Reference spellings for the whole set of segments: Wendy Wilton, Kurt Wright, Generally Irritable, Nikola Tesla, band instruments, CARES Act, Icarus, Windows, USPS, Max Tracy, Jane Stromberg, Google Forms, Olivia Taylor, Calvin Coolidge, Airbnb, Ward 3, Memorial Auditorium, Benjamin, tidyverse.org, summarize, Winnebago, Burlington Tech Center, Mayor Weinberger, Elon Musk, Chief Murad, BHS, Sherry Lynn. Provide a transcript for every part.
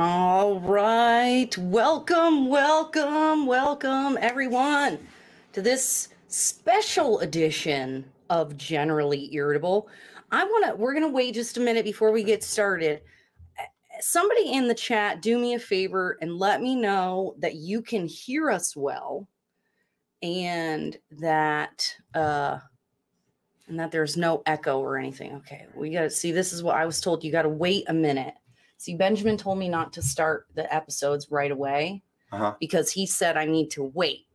All right, welcome everyone to this special edition of Generally Irritable. We're gonna wait just a minute before we get started. Somebody in the chat, do me a favor and let me know that you can hear us well and that there's no echo or anything. Okay, we gotta see, this is what I was told, you gotta wait a minute. See, Benjamin told me not to start the episodes right away because he said I need to wait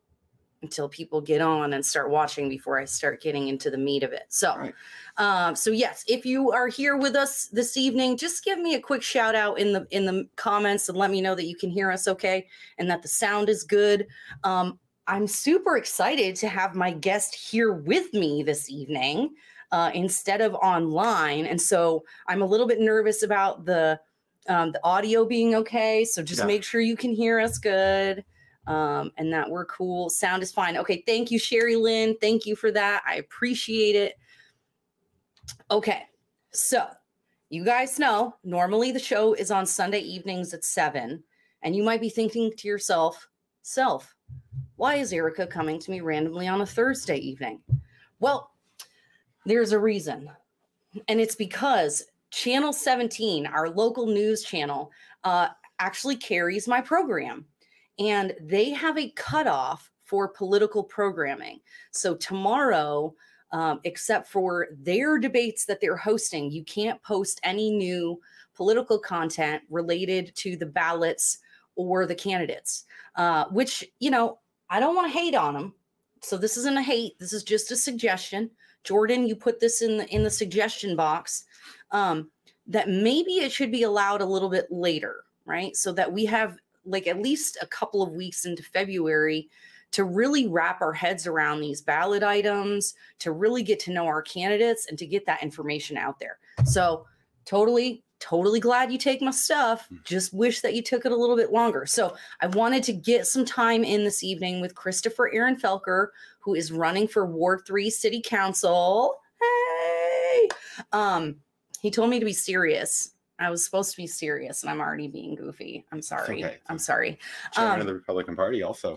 until people get on and start watching before I start getting into the meat of it. So, right. So yes, if you are here with us this evening, just give me a quick shout out in the comments and let me know that you can hear us okay and that the sound is good. I'm super excited to have my guest here with me this evening instead of online, and so I'm a little bit nervous about the audio being okay. So just make sure you can hear us good and that we're cool. Sound is fine. Okay. Thank you, Sherry Lynn. Thank you for that. I appreciate it. Okay. So you guys know, normally the show is on Sunday evenings at 7, and you might be thinking to yourself, why is Erica coming to me randomly on a Thursday evening? Well, there's a reason, and it's because Channel 17, our local news channel, actually carries my program, and they have a cutoff for political programming. So tomorrow, except for their debates that they're hosting, you can't post any new political content related to the ballots or the candidates, which, you know, I don't want to hate on them. So this isn't a hate. This is just a suggestion. Jordan, you put this in the suggestion box. That maybe it should be allowed a little bit later, right? So that we have like at least a couple of weeks into February to really wrap our heads around these ballot items, to really get to know our candidates and to get that information out there. So totally glad you take my stuff. Just wish that you took it a little bit longer. So I wanted to get some time in this evening with Christopher Aaron Felker, who is running for Ward 3 City Council. Hey! He told me to be serious. I was supposed to be serious, and I'm already being goofy. I'm sorry. Okay. I'm sorry. Chairman of the Republican Party also.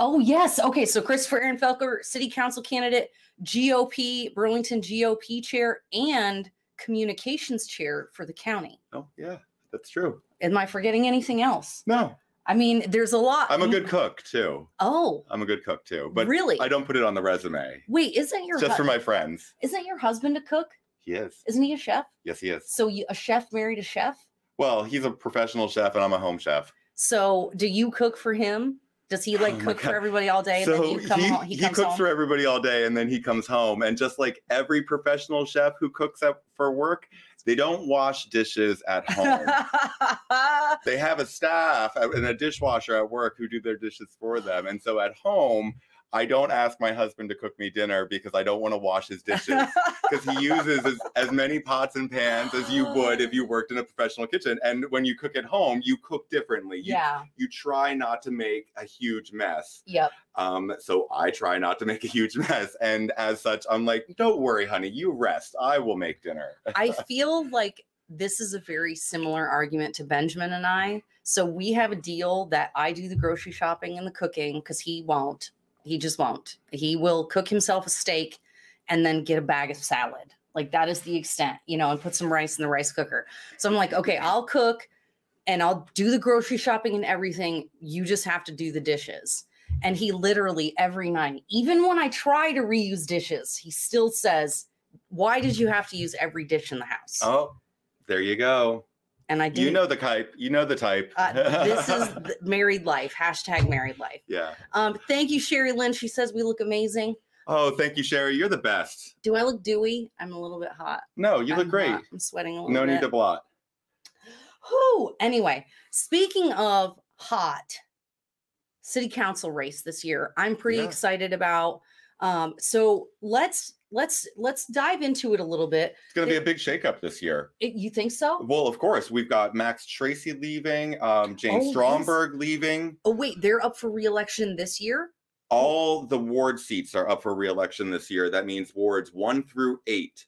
Oh, yes. Okay, so Christopher Aaron Felker, city council candidate, GOP, Burlington GOP chair, and communications chair for the county. Oh, yeah, that's true. Am I forgetting anything else? No. I mean, there's a lot. I'm a good cook, too. Oh. I'm a good cook, too. But really? I don't put it on the resume. Wait, isn't your husband? Just for my friends. Isn't your husband a cook? He is. Isn't he a chef? Yes, he is. So a chef married a chef? Well, he's a professional chef, and I'm a home chef. So do you cook for him? Does he like cook for everybody all day? So and then you come home, he cooks home? For everybody all day, and then he comes home. And just like every professional chef who cooks up for work, they don't wash dishes at home. They have a staff and a dishwasher at work who do their dishes for them. And so at home, I don't ask my husband to cook me dinner because I don't want to wash his dishes because he uses as many pots and pans as you would if you worked in a professional kitchen. And when you cook at home, you cook differently. You try not to make a huge mess. Yep. So I try not to make a huge mess. And as such, I'm like, don't worry, honey, you rest. I will make dinner. I feel like this is a very similar argument to Benjamin and I. So we have a deal that I do the grocery shopping and the cooking because he won't. He just won't. He will cook himself a steak and then get a bag of salad. Like that is the extent, you know, and put some rice in the rice cooker. So I'm like, okay, I'll cook and I'll do the grocery shopping and everything. You just have to do the dishes. And he literally every night, even when I try to reuse dishes, he still says, why did you have to use every dish in the house? Oh, there you go. And I didn't. You know the type. You know the type. This is married life. Hashtag married life. Yeah. Thank you, Sherry Lynn. She says we look amazing. Oh, thank you, Sherry. You're the best. Do I look dewy? I'm a little bit hot. No, you look great. I'm sweating a little bit. No need to blot. Whew. Anyway, speaking of hot, city council race this year, I'm pretty excited about. So let's dive into it a little bit. It's going to be a big shakeup this year. You think so? Well, of course. We've got Max Tracy leaving, Jane Stromberg leaving. Oh, wait. They're up for re-election this year? All the ward seats are up for re-election this year. That means wards 1 through 8.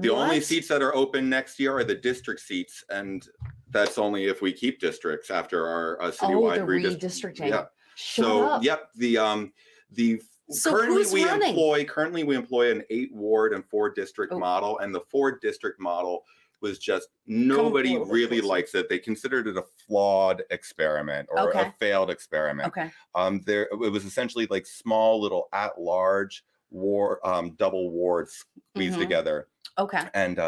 The only seats that are open next year are the district seats, and that's only if we keep districts after our citywide redistricting. Yeah. Currently we employ an 8-ward and 4-district model, and the 4-district model was just nobody really likes it. They considered it a flawed experiment or a failed experiment. It was essentially like small little at-large double wards squeezed together. And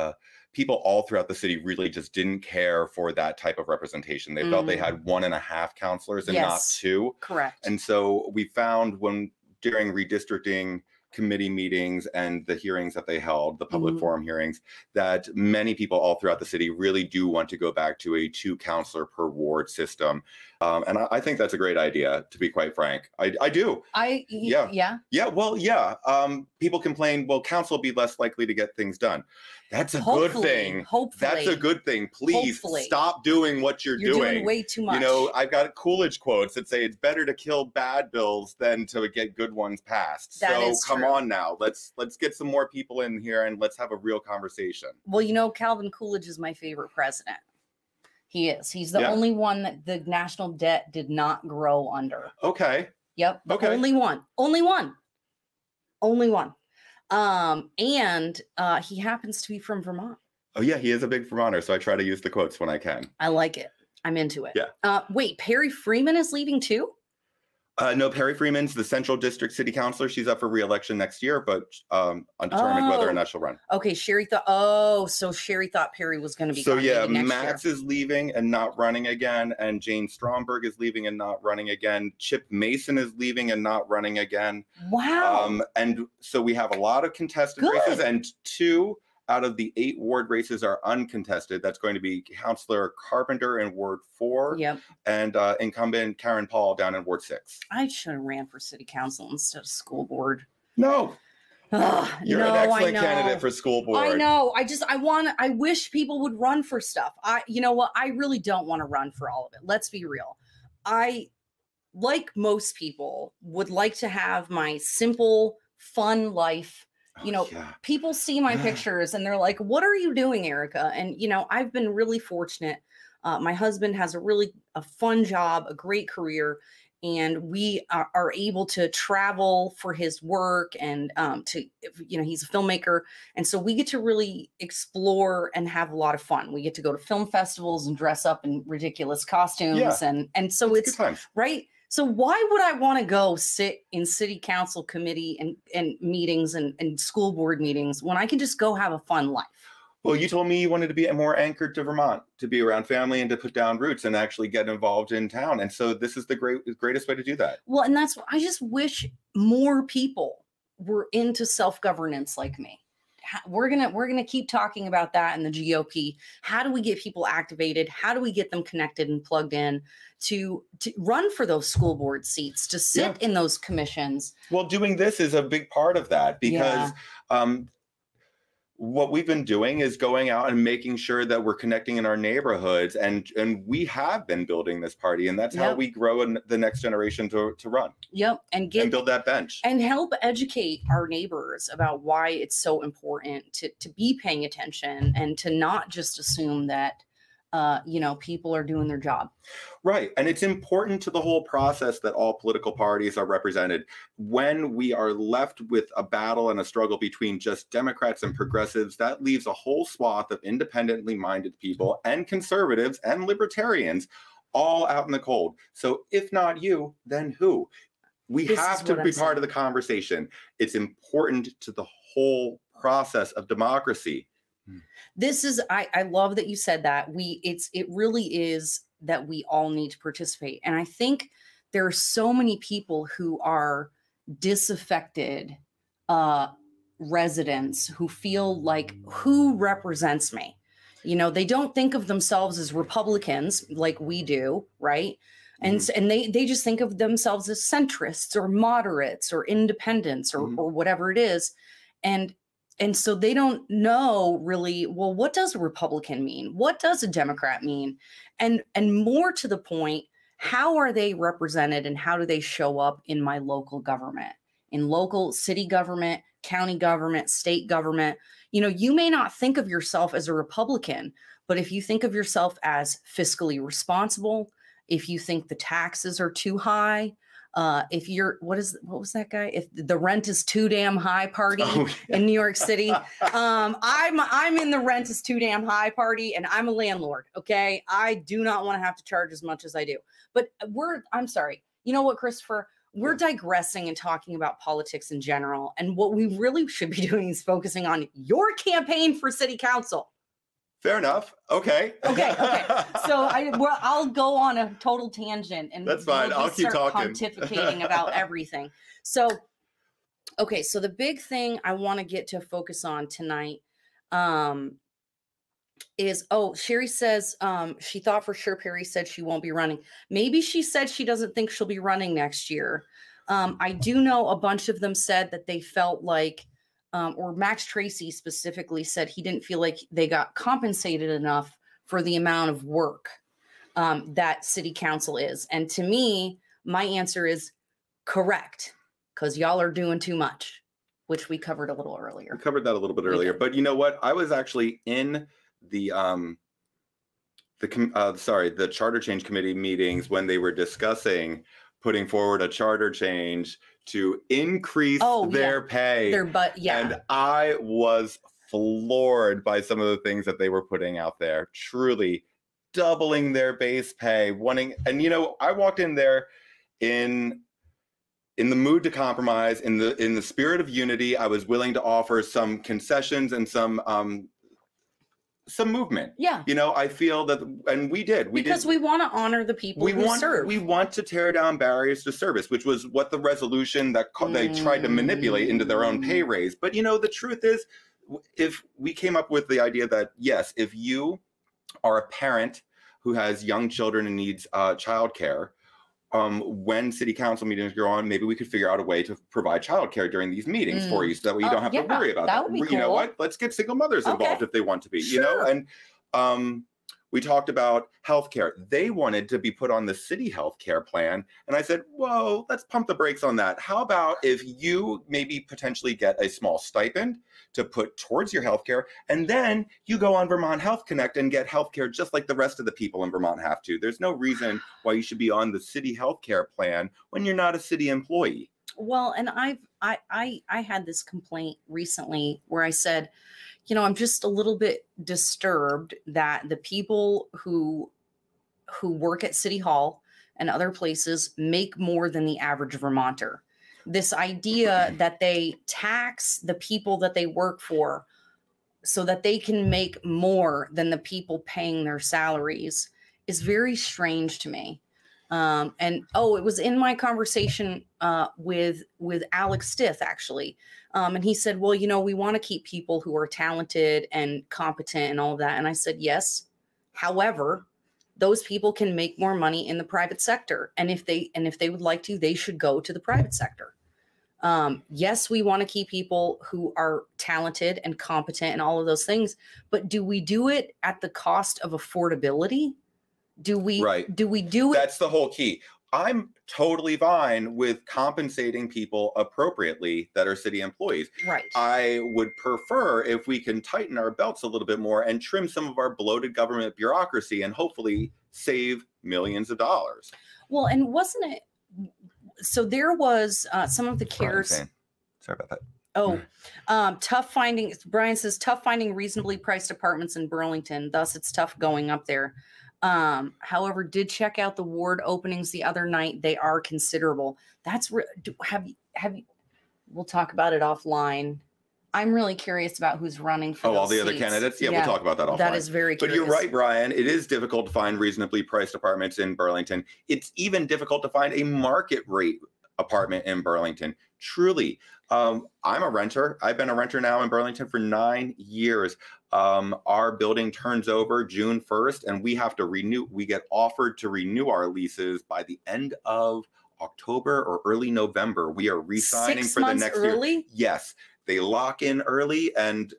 people all throughout the city really just didn't care for that type of representation. They felt they had 1.5 counselors and not 2. Correct. And so we found during redistricting committee meetings and the hearings that they held, the public forum hearings, that many people all throughout the city really do want to go back to a 2-counselor-per-ward system. And I think that's a great idea, to be quite frank. People complain, well, council will be less likely to get things done. That's a good thing. That's a good thing. Please stop doing what you're doing. You're doing way too much. You know, I've got Coolidge quotes that say it's better to kill bad bills than to get good ones passed. So come on now. Let's get some more people in here and let's have a real conversation. Well, you know, Calvin Coolidge is my favorite president. He is. He's the only one that the national debt did not grow under. Only one. And he happens to be from Vermont. Oh, yeah. He is a big Vermonter. So I try to use the quotes when I can. I like it. I'm into it. Yeah. Wait, Perry Freeman is leaving too? No, Perry Freeman's the Central District City Councilor. She's up for re-election next year, but undetermined whether or not she'll run. Okay, Sherry thought. Oh, so Sherry thought Perry was going to be. So yeah, Max is leaving and not running again, and Jane Stromberg is leaving and not running again. Chip Mason is leaving and not running again. Wow. And so we have a lot of contested races, and 2 out of the 8 ward races are uncontested. That's going to be Councillor Carpenter in Ward 4 and incumbent Karen Paul down in Ward 6. I should have ran for city council instead of school board. No. You're an excellent candidate for school board. I know. I wish people would run for stuff. You know what? I really don't want to run for all of it. Let's be real. I, like most people, would like to have my simple, fun life. You know, people see my pictures and they're like, what are you doing, Erica? And, you know, I've been really fortunate. My husband has a fun job, a great career, and we are able to travel for his work and he's a filmmaker. And so we get to really explore and have a lot of fun. We get to go to film festivals and dress up in ridiculous costumes. And so it's right. So why would I want to go sit in city council committee and meetings and school board meetings when I can just go have a fun life? Well, you told me you wanted to be more anchored to Vermont, to be around family and to put down roots and actually get involved in town. And so this is the greatest way to do that. Well, and that's, I just wish more people were into self-governance like me. We're gonna keep talking about that in the GOP. How do we get people activated? How do we get them connected and plugged in to run for those school board seats, to sit in those commissions? Well, doing this is a big part of that, because what we've been doing is going out and making sure that we're connecting in our neighborhoods, and we have been building this party, and that's how we grow the next generation to run. And build that bench and help educate our neighbors about why it's so important to be paying attention and to not just assume that people are doing their job. Right. And it's important to the whole process that all political parties are represented. When we are left with a battle and a struggle between just Democrats and progressives, that leaves a whole swath of independently minded people and conservatives and libertarians all out in the cold. So if not you, then who? We have to be part of the conversation. It's important to the whole process of democracy. This is, I love that you said that. It really is that we all need to participate. And I think there are so many people who are disaffected residents who feel like, who represents me? You know, they don't think of themselves as Republicans like we do, right? And they just think of themselves as centrists or moderates or independents or whatever it is. And so they don't know really, well, what does a Republican mean? What does a Democrat mean? And more to the point, how are they represented and how do they show up in my local government, in local city government, county government, state government. You know, you may not think of yourself as a Republican, but if you think of yourself as fiscally responsible, if you think the taxes are too high, if you're, what was that guy? If the rent is too damn high party in New York City, I'm in the rent is too damn high party, and I'm a landlord. Okay. I do not want to have to charge as much as I do, but I'm sorry. You know what, Christopher, we're digressing and talking about politics in general. And what we really should be doing is focusing on your campaign for city council. Fair enough. Okay. Okay. So I'll go on a total tangent, and that's fine. I'll keep talking, pontificating about everything. So, okay. So the big thing I want to get to focus on tonight is, Sherry says she thought for sure Perry said she won't be running. Maybe she said she doesn't think she'll be running next year. I do know a bunch of them said that they felt like, or Max Tracy specifically said he didn't feel like they got compensated enough for the amount of work that city council is. And to me, my answer is correct, because y'all are doing too much, which we covered a little earlier. We covered that a little bit earlier. But you know what? I was actually in the charter change committee meetings when they were discussing putting forward a charter change to increase their pay. And I was floored by some of the things that they were putting out there, truly doubling their base pay, and you know, I walked in there in the mood to compromise, in the spirit of unity. I was willing to offer some concessions and some movement. Yeah. You know, I feel that, and we did. Because we want to honor the people who serve. We want to tear down barriers to service, which was what the resolution that they tried to manipulate into their own pay raise. But, you know, the truth is, if we came up with the idea that, yes, if you are a parent who has young children and needs childcare, when city council meetings go on, maybe we could figure out a way to provide childcare during these meetings for you, so that you don't have to worry about that. Would be cool. Know what? Let's get single mothers involved if they want to be. Sure. You know, and we talked about healthcare. They wanted to be put on the city healthcare plan, and I said, "Whoa, let's pump the brakes on that. How about if you maybe potentially get a small stipend to put towards your healthcare, and then you go on Vermont Health Connect and get healthcare just like the rest of the people in Vermont have to. There's no reason why you should be on the city healthcare plan when you're not a city employee." Well, and I had this complaint recently where I said, you know, I'm just a little bit disturbed that the people who work at City Hall and other places make more than the average Vermonter. This idea that they tax the people that they work for so that they can make more than the people paying their salaries is very strange to me. It was in my conversation with Alex Stith, actually. And he said, well, you know, we want to keep people who are talented and competent and all of that. And I said, yes. However, those people can make more money in the private sector. And if they would like to, they should go to the private sector. Yes, we want to keep people who are talented and competent and all of those things. But do we do it at the cost of affordability? Do we do it? That's the whole key. I'm totally fine with compensating people appropriately that are city employees. Right. I would prefer if we can tighten our belts a little bit more and trim some of our bloated government bureaucracy and hopefully save millions of dollars. Well, and wasn't it? So there was some of the CARES. Sorry about that. Tough finding. Brian says tough finding reasonably priced apartments in Burlington. Thus, it's tough going up there. However, did check out the ward openings the other night. They are considerable. We'll talk about it offline. I'm really curious about who's running for all the other candidates. Yeah, we'll talk about that offline. That is very curious. But you're right, Brian. It is difficult to find reasonably priced apartments in Burlington. It's even difficult to find a market rate apartment in Burlington. Truly. I'm a renter. I've been a renter now in Burlington for 9 years. Our building turns over June 1st and we have to renew. We get offered to renew our leases by the end of October or early November. We are re-signing for the next year. Yes. They lock in early and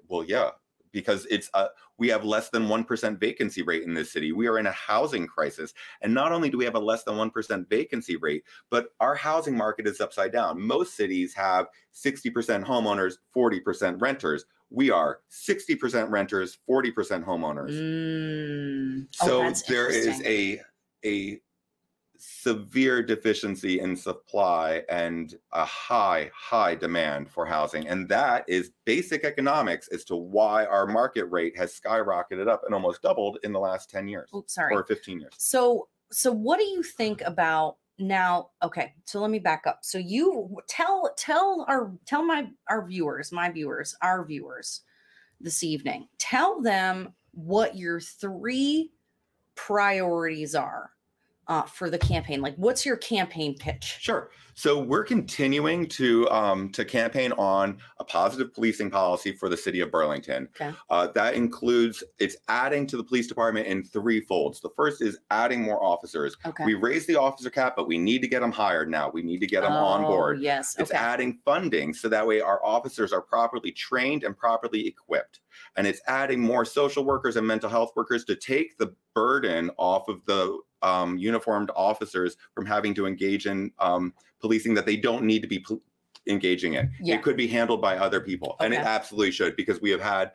because it's we have less than 1% vacancy rate in this city. We are in a housing crisis. And not only do we have a less than 1% vacancy rate, but our housing market is upside down. Most cities have 60% homeowners, 40% renters. We are 60% renters, 40% homeowners. Mm. So there is a severe deficiency in supply and a high demand for housing. And that is basic economics as to why our market rate has skyrocketed up and almost doubled in the last 10 years. Oops, sorry. Or 15 years. So what do you think about now? Okay, so let me back up. So you tell our viewers this evening, tell them what your three priorities are for the campaign. Like, what's your campaign pitch? Sure. So we're continuing to campaign on a positive policing policy for the city of Burlington. Okay. That includes, it's adding to the police department in three folds. The first is adding more officers. Okay. We raised the officer cap, but we need to get them hired now. We need to get them on board. Yes. Okay. It's adding funding so that way our officers are properly trained and properly equipped. And it's adding more social workers and mental health workers to take the burden off of the uniformed officers from having to engage in policing that they don't need to be engaging in. Yeah. It could be handled by other people. Okay. And it absolutely should, because we have had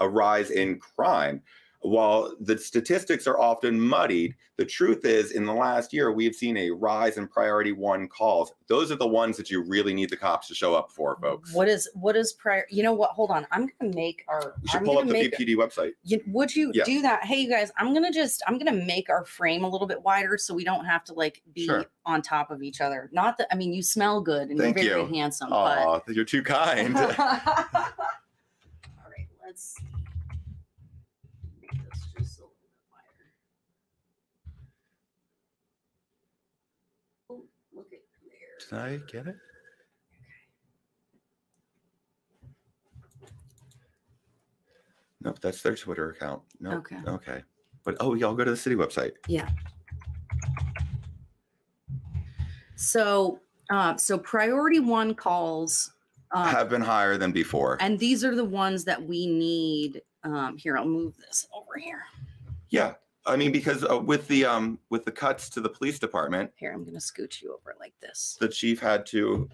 a rise in crime. While the statistics are often muddied, the truth is in the last year, we've seen a rise in priority one calls. Those are the ones that you really need the cops to show up for, folks. What is prior? You know what? Hold on. I'm going to make our, we should I'm pull up the BPD website. Would you do that? Hey, you guys, I'm going to make our frame a little bit wider so we don't have to like be sure on top of each other. Not that, I mean, you smell good and thank you're very, very handsome. Oh, but you're too kind. All right, let's see. I get it. Nope, that's their Twitter account. No. Nope. Okay. Okay. But oh, y'all go to the city website. Yeah. So, so priority one calls have been higher than before, and these are the ones that we need. Here, I'll move this over here. Yeah. I mean, because with the cuts to the police department, here I'm going to scooch you over like this. The chief had to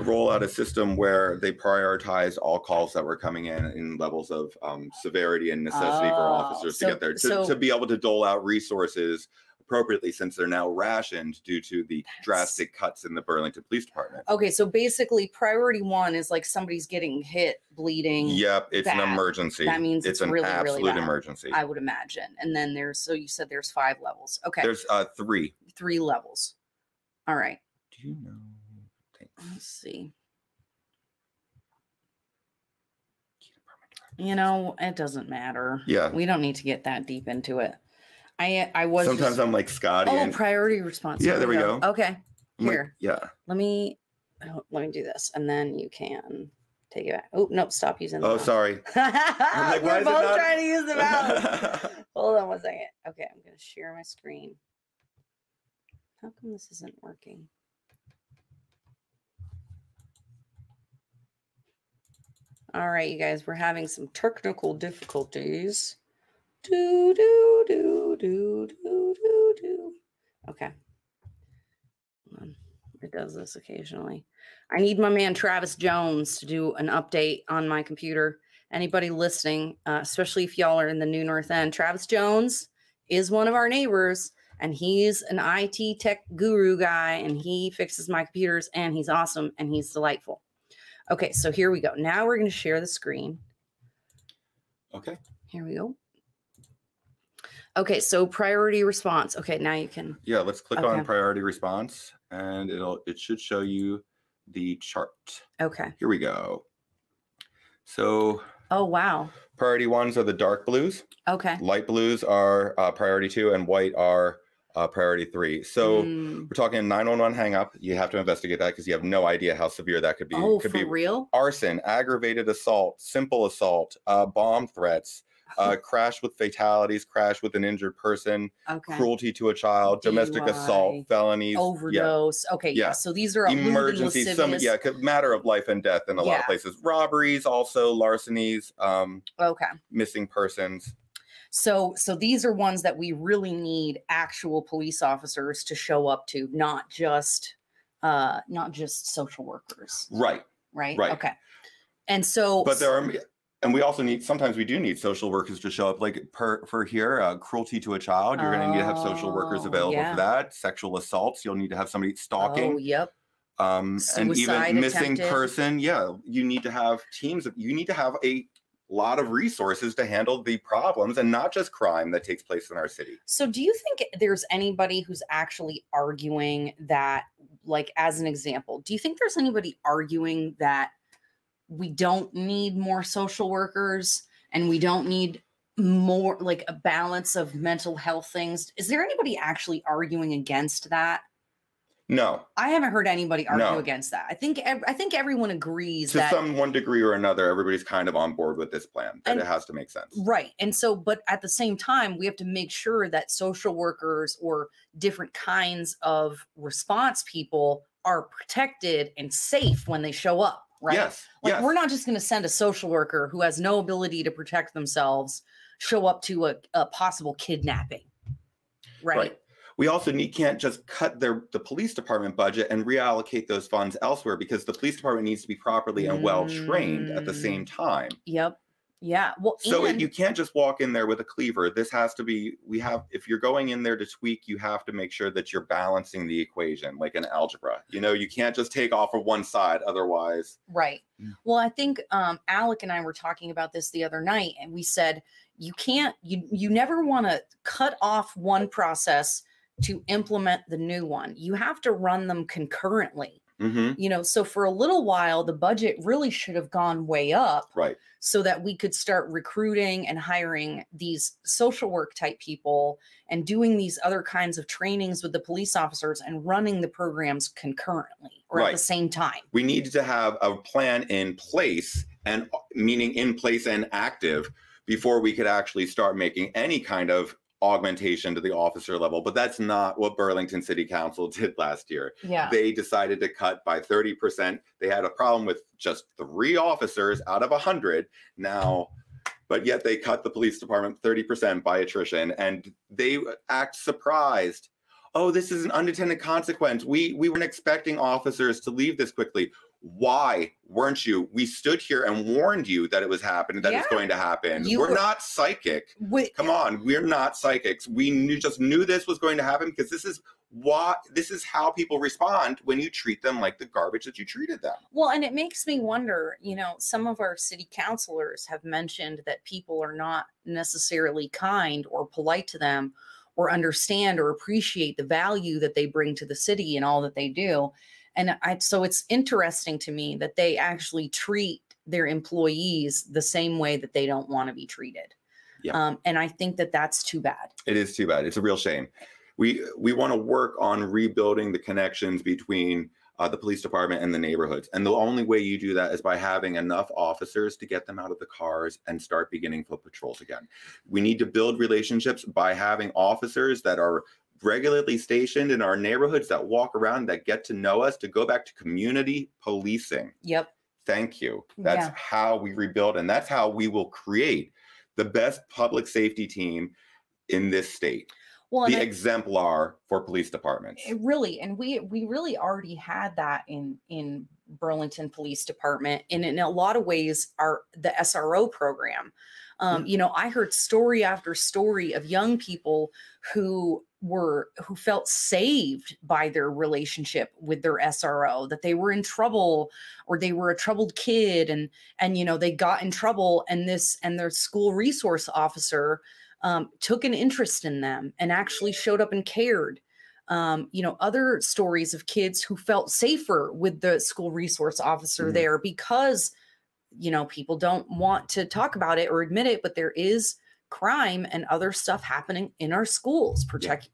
roll out a system where they prioritized all calls that were coming in levels of severity and necessity for officers to get there to be able to dole out resources appropriately, since they're now rationed due to the drastic cuts in the Burlington Police Department. Okay, so basically priority one is like somebody's getting hit, bleeding. Yep, it's bad. An emergency. That means it's an really, absolute really emergency. I would imagine. And then there's, so you said there's 5 levels. Okay. There's three. 3 levels. All right. Do you know? Thanks. Let's see. You know, it doesn't matter. Yeah. We don't need to get that deep into it. I was sometimes just, I'm like Scotty. Oh, and priority response. Yeah, there we go. Okay, I'm here. Like, yeah. Let me do this, and then you can take it back. Oh nope, stop using. The mouse. Sorry. I'm like, we're both trying to use the mouse. Hold on one second. Okay, I'm gonna share my screen. How come this isn't working? All right, you guys, we're having some technical difficulties. Do, do, do, do, do, do, do. Okay. It does this occasionally. I need my man Travis Jones to do an update on my computer. Anybody listening, especially if y'all are in the New North End, Travis Jones is one of our neighbors, and he's an IT tech guru guy, and he fixes my computers, and he's awesome, and he's delightful. Okay, so here we go. Now we're going to share the screen. Okay. Here we go. Okay, so priority response. Okay, now you can. Yeah, let's click on priority response, and it should show you the chart. Okay. Here we go. So. Oh wow. Priority ones are the dark blues. Okay. Light blues are priority 2, and white are priority 3. So we're talking 911 hang up. You have to investigate that because you have no idea how severe that could be. Oh, could for be real? Arson, aggravated assault, simple assault, bomb threats. crash with fatalities, crash with an injured person, cruelty to a child, domestic assault, felonies, overdose. So these are emergency, matter of life and death in a lot of places. Robberies, also larcenies, missing persons. So these are ones that we really need actual police officers to show up to, not just social workers. Right. Okay. And so, but there are, and we also need, sometimes we do need social workers to show up, like for here, cruelty to a child. You're going to need to have social workers available for that. Sexual assaults. You'll need to have somebody stalking. And even missing person. You need to have teams. You need to have a lot of resources to handle the problems, and not just crime that takes place in our city. So do you think there's anybody who's actually arguing that, like, as an example, do you think there's anybody arguing that we don't need more social workers and we don't need more, like, a balance of mental health things? Is there anybody actually arguing against that? No, I haven't heard anybody argue against that. I think everyone agrees that to some one degree or another, everybody's kind of on board with this plan, that it has to make sense. Right. And so, but at the same time, we have to make sure that social workers or different kinds of response people are protected and safe when they show up. Right. Yes. We're not just going to send a social worker who has no ability to protect themselves, show up to a possible kidnapping. Right. We also can't just cut the police department budget and reallocate those funds elsewhere, because the police department needs to be properly and well trained at the same time. Well, so you can't just walk in there with a cleaver. This has to be, if you're going in there to tweak, you have to make sure that you're balancing the equation like an algebra. You know, you can't just take off of one side otherwise. Right. Well, I think Alec and I were talking about this the other night, and we said, you never want to cut off one process to implement the new one. You have to run them concurrently. You know, so for a little while, the budget really should have gone way up, right? So that we could start recruiting and hiring these social work type people and doing these other kinds of trainings with the police officers and running the programs concurrently, or at the same time. We need to have a plan in place, and meaning in place and active, before we could actually start making any kind of augmentation to the officer level. But that's not what Burlington City Council did last year. They decided to cut by 30%. They had a problem with just 3 officers out of 100 now, but yet they cut the police department 30% by attrition, and they act surprised. Oh, this is an unintended consequence. We weren't expecting officers to leave this quickly. Why weren't you? We stood here and warned you that it was happening, that it's going to happen. We're not psychic. Come on, we're not psychics. We just knew this was going to happen, because this is why, this is how people respond when you treat them like the garbage that you treated them. Well, and it makes me wonder, you know, some of our city councilors have mentioned that people are not necessarily kind or polite to them, or understand or appreciate the value that they bring to the city and all that they do. And so it's interesting to me that they actually treat their employees the same way that they don't want to be treated. And I think that that's too bad. It is too bad. It's a real shame. We want to work on rebuilding the connections between the police department and the neighborhoods. And the only way you do that is by having enough officers to get them out of the cars and start beginning foot patrols again. We need to build relationships by having officers that are regularly stationed in our neighborhoods, that walk around, that get to know us, to go back to community policing. Thank you. That's how we rebuild, and that's how we will create the best public safety team in this state. Well, the exemplar for police departments. It really, and we really already had that in Burlington Police Department, and in a lot of ways, the SRO program. You know, I heard story after story of young people who felt saved by their relationship with their SRO, that they were in trouble, or they were a troubled kid, and you know, they got in trouble, and their school resource officer took an interest in them and actually showed up and cared. You know, other stories of kids who felt safer with the school resource officer there, because, you know, people don't want to talk about it or admit it, but there is crime and other stuff happening in our schools,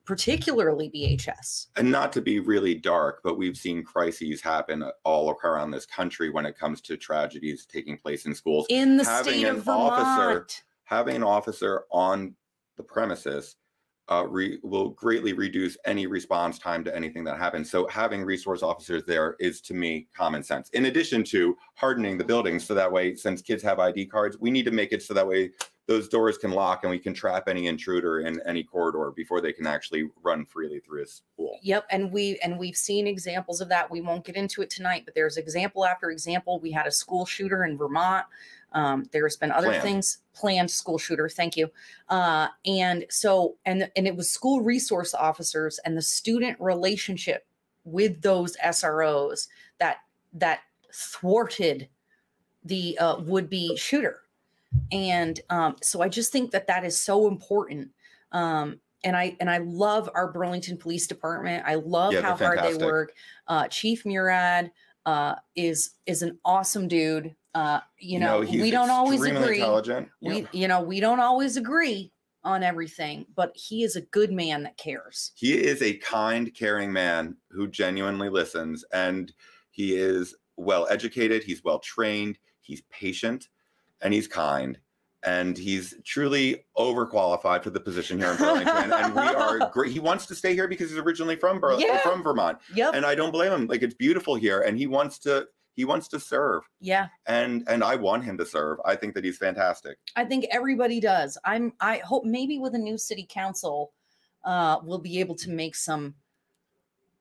particularly BHS. And not to be really dark, but we've seen crises happen all around this country when it comes to tragedies taking place in schools. In the state of Vermont. having an officer on the premises will greatly reduce any response time to anything that happens. So having resource officers there is, to me, common sense. In addition to hardening the buildings, so that way, since kids have ID cards, we need to make it so that way those doors can lock and we can trap any intruder in any corridor before they can actually run freely through a school. Yep. And we've seen examples of that. We won't get into it tonight, but there's example after example. We had a school shooter in Vermont. There's been other things, planned school shooter. Thank you. And so, and it was school resource officers and the student relationship with those SROs that thwarted the would-be shooter. And so I just think that that is so important. And I love our Burlington Police Department. I love how hard they work. Chief Murad is an awesome dude. We don't always agree. Intelligent. We don't always agree on everything, but he is a good man that cares. He is a kind, caring man who genuinely listens, and he is well educated. He's well trained. He's patient. And he's kind, and he's truly overqualified for the position here in Burlington. And we are great. He wants to stay here because he's originally from Burlington, from Vermont. Yep. And I don't blame him. Like, it's beautiful here, and he wants to serve. Yeah. And I want him to serve. I think that he's fantastic. I think everybody does. I hope maybe with a new city council, we'll be able to make some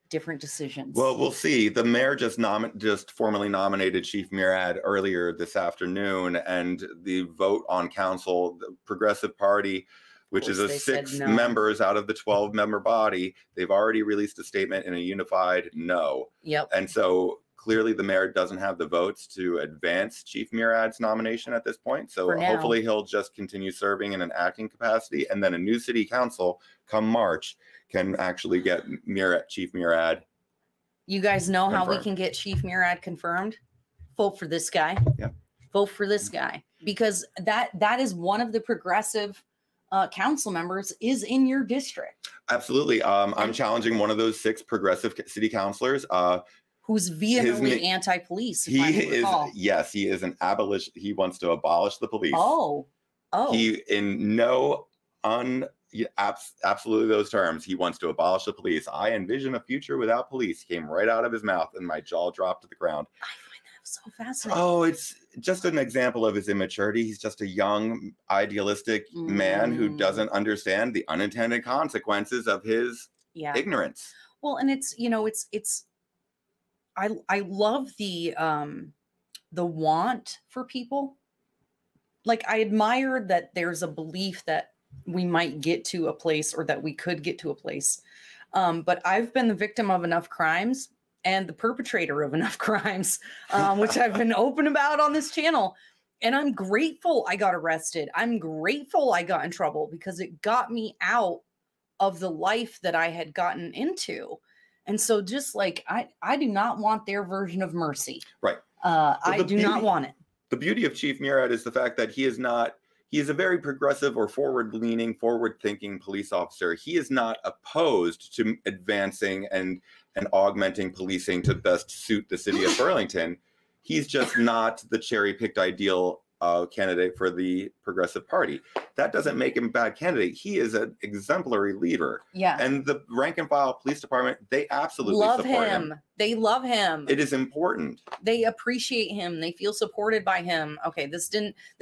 different decisions. Well, we'll see. The mayor just formally nominated Chief Murad earlier this afternoon, and the vote on council, the Progressive Party, which is a 6 members out of the 12 member body, they've already released a statement in a unified no. Yep. And so clearly the mayor doesn't have the votes to advance Chief Murad's nomination at this point. So hopefully he'll just continue serving in an acting capacity, and then a new city council come March can actually get Chief Murad. You guys know confirmed. How we can get Chief Murad confirmed? Vote for this guy. Yeah. Vote for this guy, because that is one of the progressive council members is in your district. Absolutely. I'm challenging one of those 6 progressive city councilors who's vehemently anti-police. He is. Yes, he is an abolition. He wants to abolish the police. Oh. He in no un. Yeah, absolutely those terms. He wants to abolish the police. I envision a future without police came right out of his mouth, and my jaw dropped to the ground. I find that so fascinating. Oh, it's just an example of his immaturity. He's just a young, idealistic man who doesn't understand the unintended consequences of his ignorance. Well, and it's, you know, it's I love the want for people. Like, I admire that there's a belief that we might get to a place, or that we could get to a place. But I've been the victim of enough crimes and the perpetrator of enough crimes, which I've been open about on this channel. And I'm grateful I got arrested. I'm grateful I got in trouble, because it got me out of the life that I had gotten into. And so just like, I do not want their version of mercy. Right. I do not want it. The beauty of Chief Murad is the fact that he is not, he is a very progressive or forward-leaning, forward-thinking police officer. He is not opposed to advancing and augmenting policing to best suit the city of Burlington. He's just not the cherry-picked ideal candidate for the Progressive Party. That doesn't make him a bad candidate. He is an exemplary leader. Yeah. And the rank-and-file police department, they absolutely love him. They love him. It is important. They appreciate him. They feel supported by him. Okay, this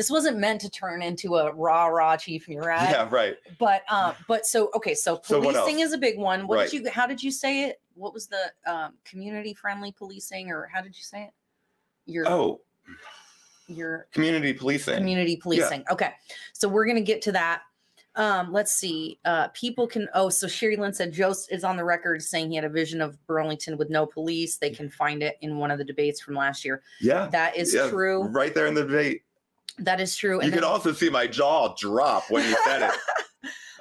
wasn't meant to turn into a rah-rah Chief Murad. Yeah, right. But so, okay, so policing is a big one. What did you, how did you say it? What was the community-friendly policing, or how did you say it? Your community policing. Community policing. Yeah. Okay. So we're going to get to that. Let's see. People can. Oh, so Sherry Lynn said Joe is on the record saying he had a vision of Burlington with no police. They can find it in one of the debates from last year. Yeah. That is true. Right there in the debate. That is true. And you could also see my jaw drop when you said it.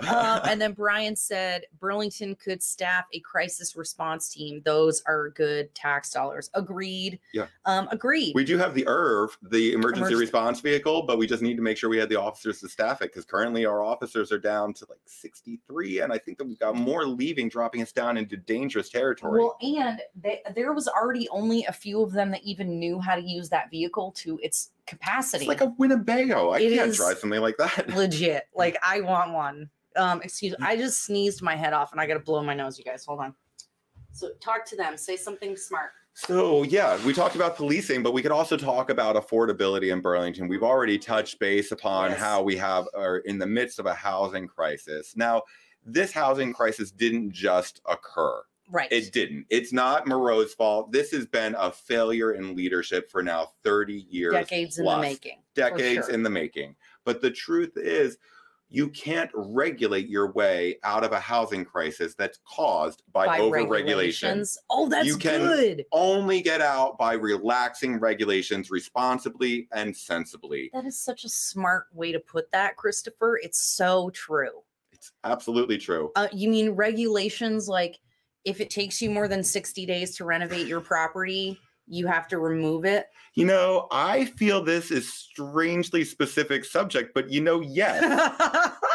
And then Brian said Burlington could staff a crisis response team. Those are good tax dollars. Agreed. Yeah. Agreed. We do have the ERV, the emergency response vehicle, but we just need to make sure we had the officers to staff it, because currently our officers are down to like 63. And I think that we've got more leaving, dropping us down into dangerous territory. Well, and there was already only a few of them that even knew how to use that vehicle to its capacity. It's like a Winnebago. I can't drive something like that. Legit. Like, I want one. Excuse me. I just sneezed my head off and I got to blow my nose, you guys. Hold on. So talk to them. Say something smart. So, yeah, we talked about policing, but we could also talk about affordability in Burlington. We've already touched base upon how we are in the midst of a housing crisis. Now, this housing crisis didn't just occur. Right. It didn't. It's not Moreau's fault. This has been a failure in leadership for now 30 years. Decades plus, in the making. Decades in the making. But the truth is, you can't regulate your way out of a housing crisis that's caused by over-regulation. Oh, that's good. You can only get out by relaxing regulations responsibly and sensibly. That is such a smart way to put that, Christopher. It's so true. It's absolutely true. You mean regulations like if it takes you more than 60 days to renovate your property, you have to remove it? You know, I feel this is strangely specific subject, but you know, yes.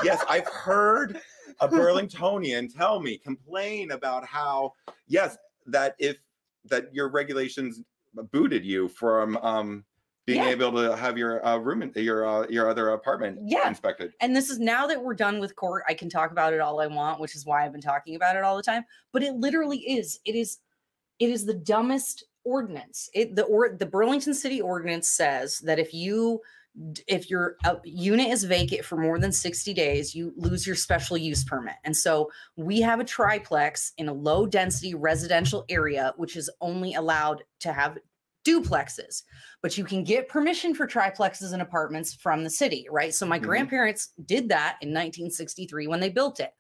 Yes, I've heard a Burlingtonian tell me, complain about how, yes, that if that your regulations booted you from being able to have your room, your other apartment inspected. And this is, now that we're done with court, I can talk about it all I want, which is why I've been talking about it all the time. But it literally is. It is the dumbest ordinance. The Burlington City Ordinance says that if your unit is vacant for more than 60 days, you lose your special use permit. And so we have a triplex in a low density residential area, which is only allowed to have duplexes, but you can get permission for triplexes and apartments from the city, right? So my grandparents did that in 1963 when they built it.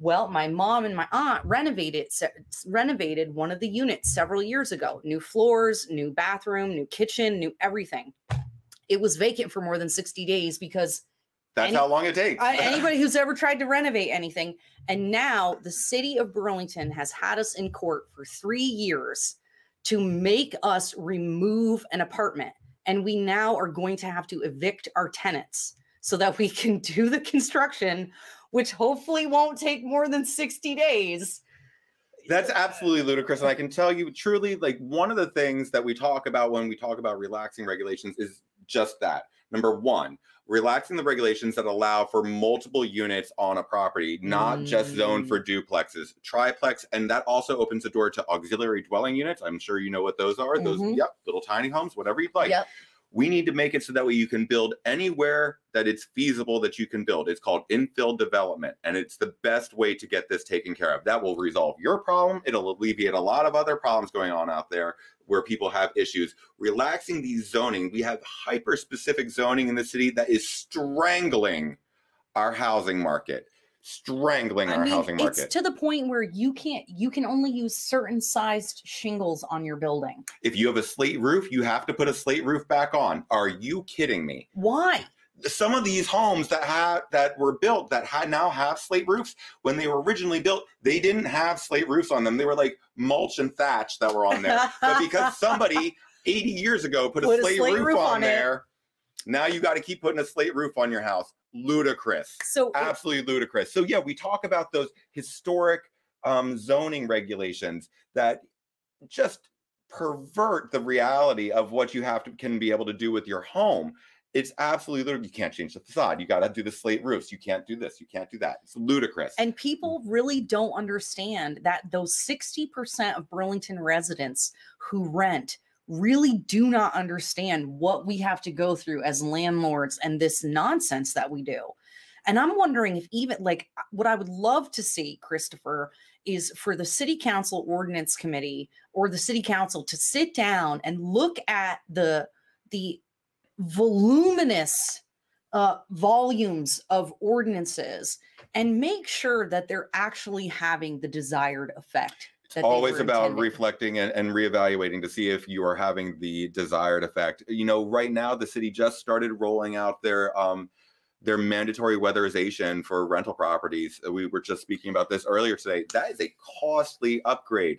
Well, my mom and my aunt renovated one of the units several years ago. New floors, new bathroom, new kitchen, new everything. It was vacant for more than 60 days because that's how long it takes. Anybody who's ever tried to renovate anything. And now the city of Burlington has had us in court for 3 years to make us remove an apartment. And we now are going to have to evict our tenants so that we can do the construction, which hopefully won't take more than 60 days. That's absolutely ludicrous. And I can tell you truly, like, one of the things that we talk about when we talk about relaxing regulations is just that. Number one, relaxing the regulations that allow for multiple units on a property, not just zoned for duplexes, triplex. And that also opens the door to auxiliary dwelling units. I'm sure you know what those are. Those little tiny homes, whatever you'd like. Yep. We need to make it so that way you can build anywhere that it's feasible that you can build. It's called infill development, and it's the best way to get this taken care of. That will resolve your problem. It'll alleviate a lot of other problems going on out there where people have issues. Relaxing these zoning, we have hyper-specific zoning in the city that is strangling our housing market. It's to the point where you can only use certain sized shingles on your building. If you have a slate roof, you have to put a slate roof back on. Are you kidding me? Why? Some of these homes that were built that now have slate roofs, when they were originally built, they didn't have slate roofs on them. They were like mulch and thatch that were on there. But because somebody 80 years ago put a slate roof on there, now you got to keep putting a slate roof on your house. Ludicrous. So absolutely ludicrous. So yeah, we talk about those historic zoning regulations that just pervert the reality of what you can be able to do with your home. It's absolutely ludicrous. You can't change the facade. You got to do the slate roofs. You can't do this. You can't do that. It's ludicrous. And people really don't understand that those 60% of Burlington residents who rent really do not understand what we have to go through as landlords and this nonsense that we do. And I'm wondering if even, like, what I would love to see, Christopher, is for the city council ordinance committee or the city council to sit down and look at the voluminous volumes of ordinances and make sure that they're actually having the desired effect. Always about reflecting and reevaluating to see if you are having the desired effect. You know, right now the city just started rolling out their mandatory weatherization for rental properties. We were just speaking about this earlier today. That is a costly upgrade,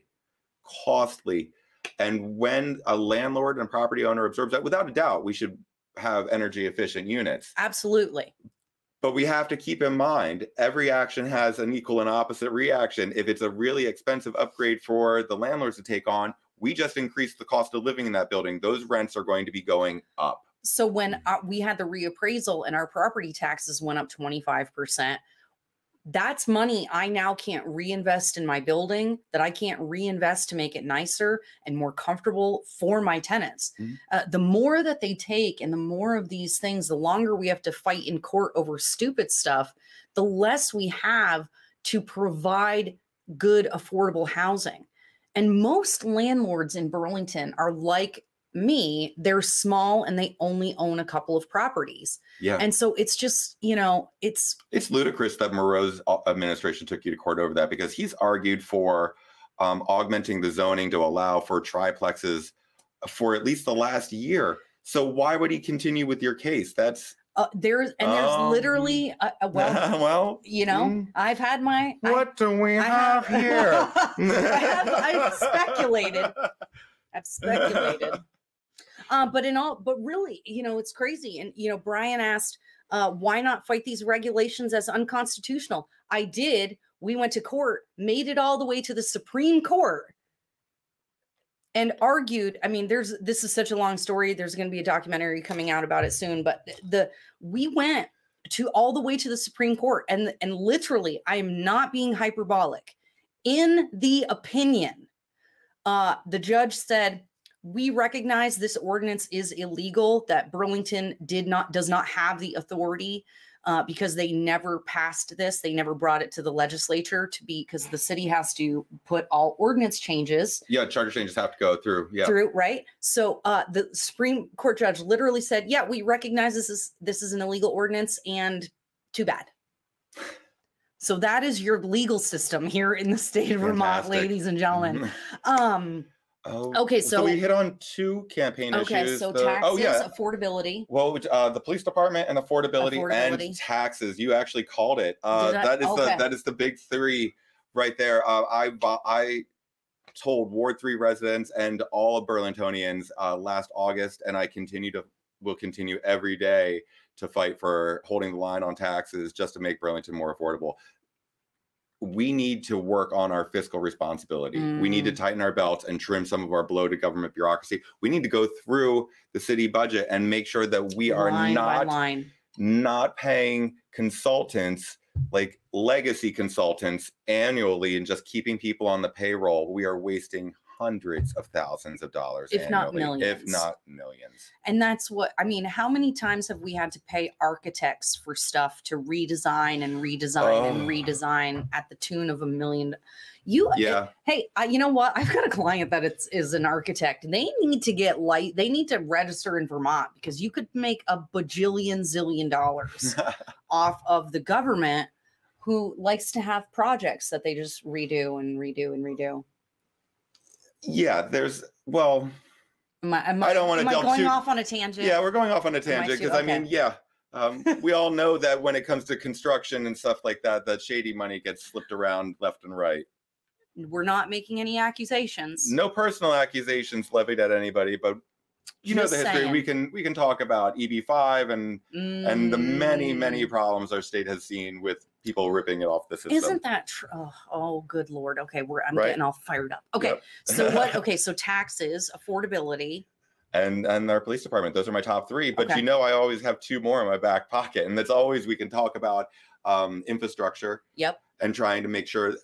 costly. And when a landlord and property owner observes that, without a doubt, we should have energy efficient units. Absolutely. But we have to keep in mind, every action has an equal and opposite reaction. If it's a really expensive upgrade for the landlords to take on, we just increase the cost of living in that building. Those rents are going to be going up. So when we had the reappraisal and our property taxes went up 25%, that's money I now can't reinvest in my building, that I can't reinvest to make it nicer and more comfortable for my tenants. Mm-hmm. The more that they take and the more of these things, the longer we have to fight in court over stupid stuff, the less we have to provide good, affordable housing. And most landlords in Burlington are like me, they're small and they only own a couple of properties. Yeah. And so it's just, you know, it's ludicrous that Moreau's administration took you to court over that, because he's argued for augmenting the zoning to allow for triplexes for at least the last year. So why would he continue with your case? That's there's literally well, you know, I've had my what do we have here? I've speculated. I've speculated. But really, you know, it's crazy. And, you know, Brian asked, why not fight these regulations as unconstitutional? I did. We went to court, made it all the way to the Supreme Court and argued. I mean, this is such a long story. There's going to be a documentary coming out about it soon, but we went to all the way to the Supreme Court, and literally, I am not being hyperbolic. In the opinion, the judge said, we recognize this ordinance is illegal, that Burlington does not have the authority because they never passed this. They never brought it to the legislature because the city has to put all ordinance changes. Yeah, charter changes have to go through. Yeah. Through, right? So the Supreme Court judge literally said, yeah, we recognize this is an illegal ordinance, and too bad. So that is your legal system here in the state of Vermont, ladies and gentlemen. Okay, so we hit on two campaign issues. So taxes, affordability. Well, the police department and affordability and taxes. You actually called it. That is the big three right there. I told Ward 3 residents and all of Burlingtonians last August, and I will continue every day to fight for holding the line on taxes just to make Burlington more affordable. We need to work on our fiscal responsibility. We need to tighten our belts and trim some of our bloated government bureaucracy. We need to go through the city budget and make sure that we are not paying consultants, like legacy consultants, annually and just keeping people on the payroll. We are wasting hundreds of thousands of dollars, if not millions. And that's what I mean. How many times have we had to pay architects for stuff to redesign and redesign and redesign at the tune of $1 million? Hey, you know what? I've got a client that is an architect. They need to get they need to register in Vermont, because you could make a bajillion zillion dollars off of the government, who likes to have projects that they just redo and redo and redo. Yeah, I don't want to delve too off on a tangent. Yeah, we're going off on a tangent because I mean, yeah, we all know that when it comes to construction and stuff like that, that shady money gets slipped around left and right. We're not making any accusations. No personal accusations levied at anybody, but you know the history. We can talk about EB-5 and the many problems our state has seen with people ripping it off the system. Isn't that true? Oh, good Lord. Okay, I'm getting all fired up. Okay, yep. So what? Okay, so taxes, affordability, and our police department. Those are my top three. But you know, I always have two more in my back pocket, and that's always we can talk about infrastructure. Yep. And trying to make sure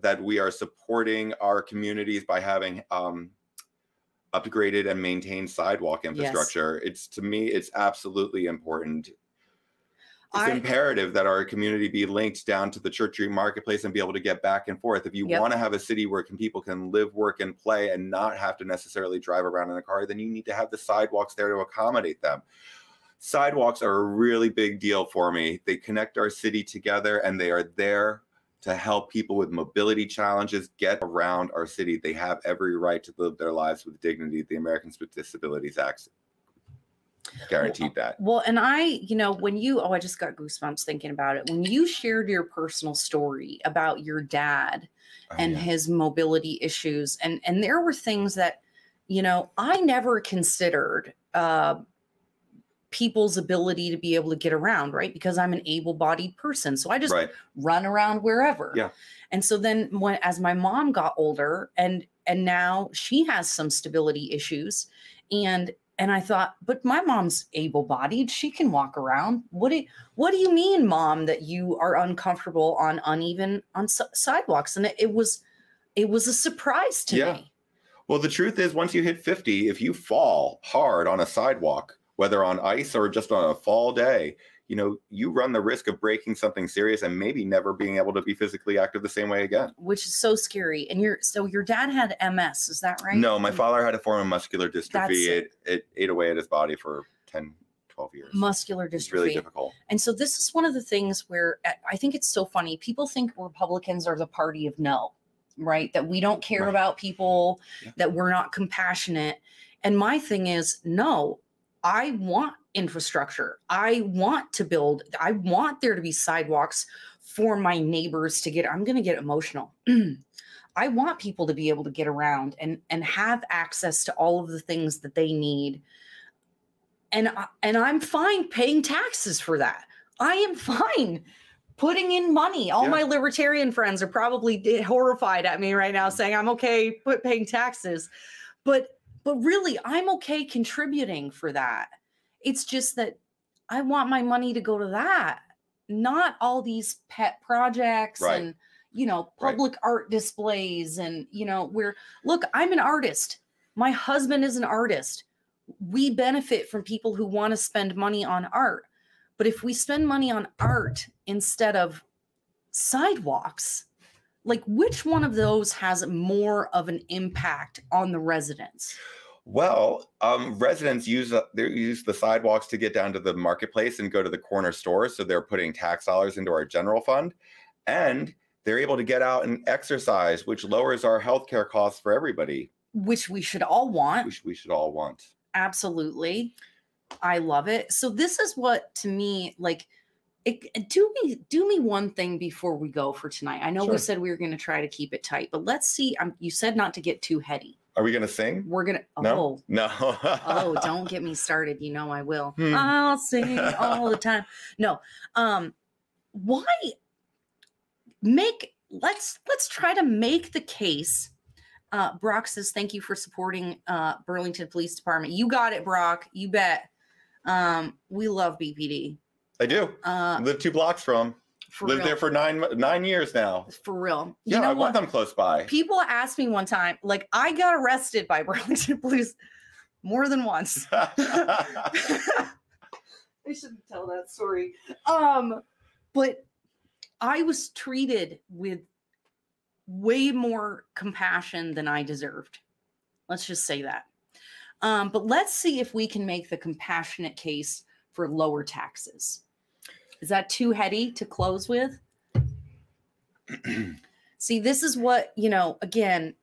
that we are supporting our communities by having upgraded and maintained sidewalk infrastructure. Yes. To me, it's absolutely important. It's imperative that our community be linked down to the Church Street Marketplace and be able to get back and forth. If you want to have a city where people can live, work, and play and not have to necessarily drive around in a car, then you need to have the sidewalks there to accommodate them. Sidewalks are a really big deal for me. They connect our city together, and they are there to help people with mobility challenges get around our city. They have every right to live their lives with dignity. The Americans with Disabilities Act guaranteed that. Well, and I, you know, when you, I just got goosebumps thinking about it. When you shared your personal story about your dad and his mobility issues, and there were things that, you know, I never considered people's ability to be able to get around, right? Because I'm an able-bodied person. So I just run around wherever. Yeah. And so then as my mom got older, and now she has some stability issues, and And I thought, but my mom's able-bodied. She can walk around. What do you mean, Mom, that you are uncomfortable on uneven on sidewalks? And it was a surprise to me. Well, the truth is, once you hit 50, if you fall hard on a sidewalk, whether on ice or just on a fall day, you know, you run the risk of breaking something serious and maybe never being able to be physically active the same way again. Which is so scary. And so your dad had MS, is that right? No, my father had a form of muscular dystrophy. It ate away at his body for 10, 12 years. Muscular dystrophy. It's really difficult. And so this is one of the things where I think it's so funny. People think Republicans are the party of no, right? That we don't care about people, that we're not compassionate. And my thing is, no, I want infrastructure. I want to build. I want there to be sidewalks for my neighbors to get. I'm going to get emotional. I want people to be able to get around and have access to all of the things that they need. And I'm fine paying taxes for that. I am fine putting in money. All my libertarian friends are probably horrified at me right now saying I'm okay paying taxes. But really, I'm okay contributing for that. It's just that I want my money to go to that, not all these pet projects and, you know, public art displays. And, you know, look, I'm an artist. My husband is an artist. We benefit from people who want to spend money on art. But if we spend money on art instead of sidewalks, like which one of those has more of an impact on the residents? Well, residents use the sidewalks to get down to the marketplace and go to the corner store. So they're putting tax dollars into our general fund, and they're able to get out and exercise, which lowers our healthcare costs for everybody. Which we should all want. Which we should all want. Absolutely. I love it. So this is what, to me, like, do me one thing before we go for tonight. I know we said we were going to try to keep it tight, but let's see. You said not to get too heady. Are we going to sing? We're going to. Oh, no. Oh, don't get me started. You know, I will. I'll sing all the time. No. Let's try to make the case. Brock says, thank you for supporting Burlington Police Department. You got it, Brock. You bet. We love BPD. I do. Live 2 blocks from. Lived there for nine years now. For real. Yeah, you know I want them close by. People asked me one time, like, I got arrested by Burlington Police more than once. I shouldn't tell that story. But I was treated with way more compassion than I deserved. Let's just say that. But let's see if we can make the compassionate case for lower taxes. Is that too heady to close with? See, this is what, you know, again,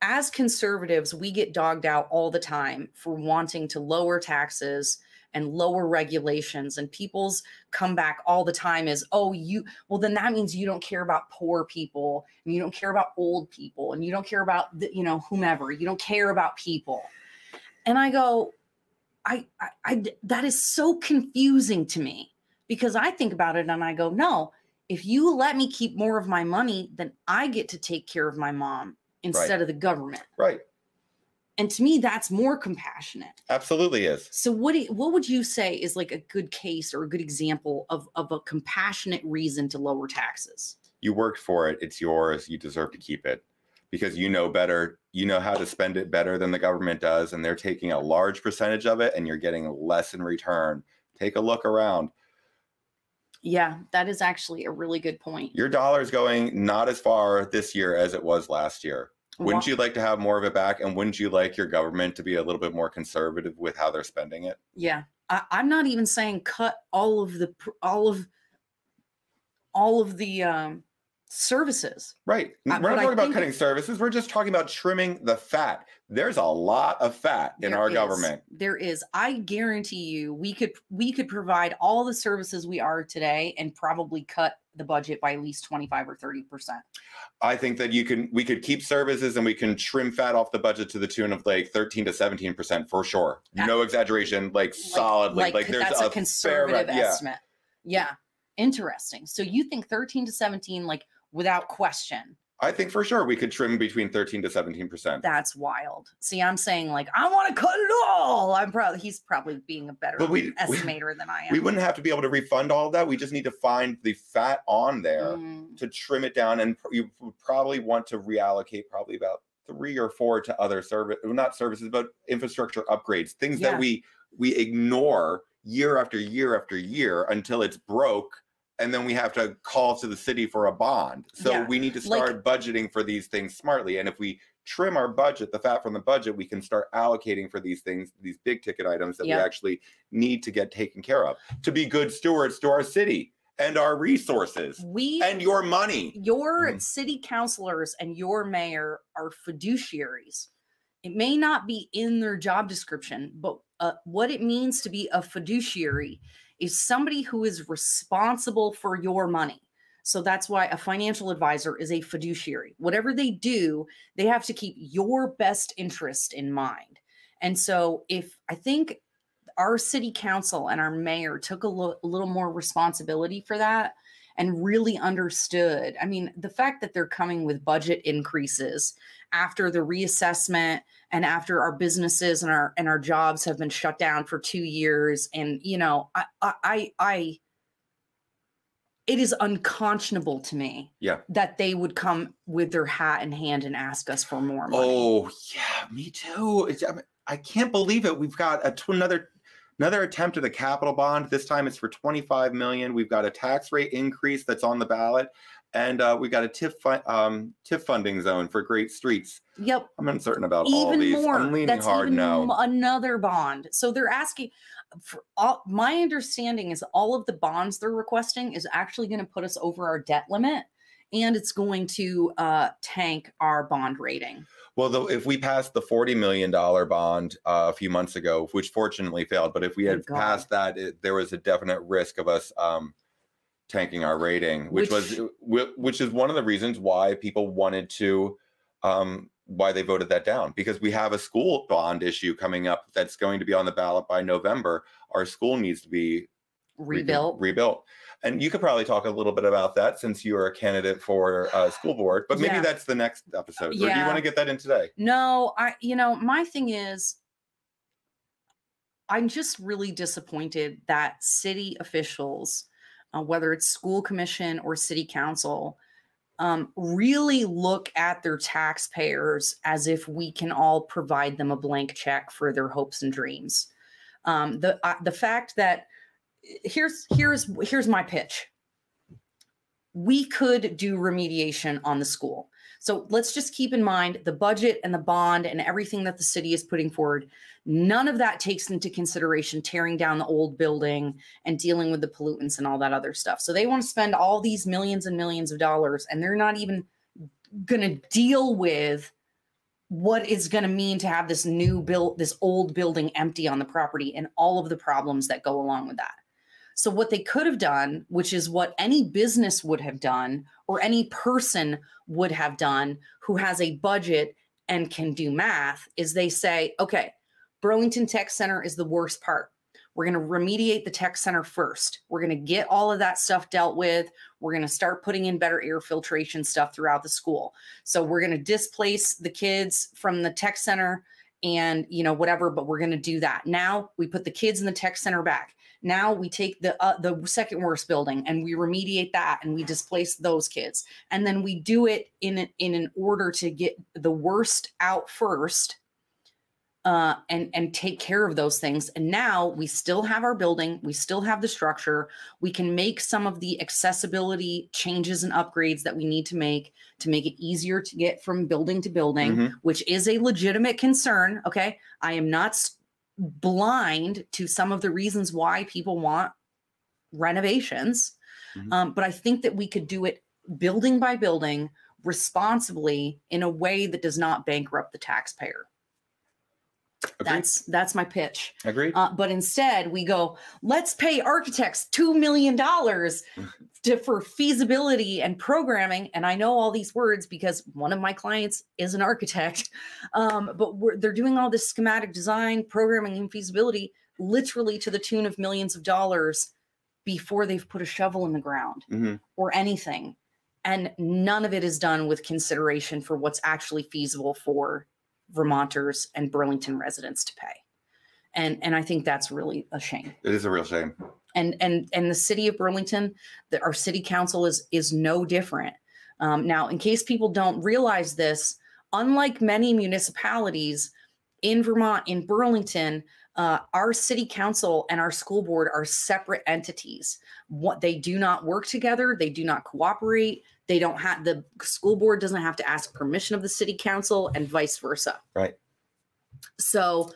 as conservatives, we get dogged out all the time for wanting to lower taxes and lower regulations. And people's comeback all the time is, oh, well, then that means you don't care about poor people, and you don't care about old people, and you don't care about, you know, whomever. You don't care about people. And I go, that is so confusing to me. Because I think about it and I go, no, if you let me keep more of my money, then I get to take care of my mom instead of the government. Right. And to me, that's more compassionate. Absolutely is. So what would you say is like a good case or a good example of a compassionate reason to lower taxes? You worked for it. It's yours. You deserve to keep it because you know better. You know how to spend it better than the government does. And they're taking a large percentage of it and you're getting less in return. Take a look around. Yeah, that is actually a really good point. Your dollar is going not as far this year as it was last year. Wouldn't you like to have more of it back? And wouldn't you like your government to be a little bit more conservative with how they're spending it? Yeah, I'm not even saying cut all of the services. Right. We're not talking about cutting services. We're just talking about trimming the fat. There's a lot of fat in our government. There is. I guarantee you we could provide all the services we are today and probably cut the budget by at least 25 or 30%. I think that we could keep services and we can trim fat off the bududget to the tune of like 13 to 17% for sure. No exaggeration, like solidly. Like there's that's a conservative estimate. Yeah. Interesting. So you think 13 to 17, like without question. I think for sure we could trim between 13 to 17%. That's wild. See, I'm saying like, I want to cut it all. I'm probably, he's probably being a better estimator than I am. We wouldn't have to be able to refund all of that. We just need to find the fat on there to trim it down. And you would probably want to reallocate probably about 3 or 4 to other service, not services, but infrastructure upgrades, things that we ignore year after year after year until it's broke. And then we have to call to the city for a bond. So we need to start budgeting for these things smartly. And if we trim our budget, the fat from the budget, we can start allocating for these things, these big ticket items that we actually need to get taken care of to be good stewards to our city and our resources and your money. Your city councilors and your mayor are fiduciaries. It may not be in their job description, but what it means to be a fiduciary is somebody who is responsible for your money. So that's why a financial advisor is a fiduciary. Whatever they do, they have to keep your best interest in mind. And so if I think our city council and our mayor took a little more responsibility for that and really understood, I mean, the fact that they're coming with budget increases after the reassessment and after our businesses and our jobs have been shut down for 2 years. And, you know, it is unconscionable to me that they would come with their hat in hand and ask us for more money. Oh yeah, me too. It's, I can't believe it. We've got another attempt at a capital bond. This time it's for $25 million. We've got a tax rate increase that's on the ballot. And we've got a TIF funding zone for great streets. Yep. I'm uncertain about all these. More. I'm leaning hard now. Another bond. So they're asking, for all, my understanding is all of the bonds they're requesting is actually going to put us over our debt limit. And it's going to tank our bond rating. Well, if we passed the $40 million bond a few months ago, which fortunately failed, but if we had passed that, there was a definite risk of us tanking our rating, which is one of the reasons why people wanted to, why they voted that down, because we have a school bond issue coming up that's going to be on the ballot by November. Our school needs to be rebuilt. And you could probably talk a little bit about that since you are a candidate for school board, but maybe that's the next episode. Or do you want to get that in today? No, you know, my thing is, I'm just really disappointed that city officials, whether it's school commission or city council, really look at their taxpayers as if we can all provide them a blank check for their hopes and dreams. The fact that here's my pitch. We could do remediation on the school. So let's just keep in mind the budget and the bond and everything that the city is putting forward. None of that takes into consideration tearing down the old building and dealing with the pollutants and all that other stuff. So they want to spend all these millions and millions of dollars, and they're not even going to deal with what it's going to mean to have this this old building empty on the property and all of the problems that go along with that. So what they could have done, which is what any business would have done or any person would have done who has a budget and can do math, is they say, okay, Burlington Tech Center is the worst part. We're going to remediate the tech center first. We're going to get all of that stuff dealt with. We're going to start putting in better air filtration stuff throughout the school. So we're going to displace the kids from the tech center and, you know, whatever, but we're going to do that. Now we put the kids in the tech center back. Now we take the second worst building and we remediate that and we displace those kids. And then we do it in an order to get the worst out first and take care of those things. And now we still have our building. We still have the structure. We can make some of the accessibility changes and upgrades that we need to make it easier to get from building to building, which is a legitimate concern. Okay. I am not blind to some of the reasons why people want renovations. But I think that we could do it building by building responsibly in a way that does not bankrupt the taxpayer. Agreed. That's my pitch. Agreed. But instead we go, let's pay architects $2 million for feasibility and programming. And I know all these words because one of my clients is an architect, but they're doing all this schematic design, programming, and feasibility literally to the tune of millions of dollars before they've put a shovel in the ground or anything. And none of it is done with consideration for what's actually feasible for Vermonters and Burlington residents to pay. And I think that's really a shame. It is a real shame. And the city of Burlington, our city council is no different. Now, in case people don't realize this, unlike many municipalities in Vermont, in Burlington, our city council and our school board are separate entities. They do not work together. They do not cooperate. They don't have, the school board doesn't have to ask permission of the city council and vice versa. Right. So,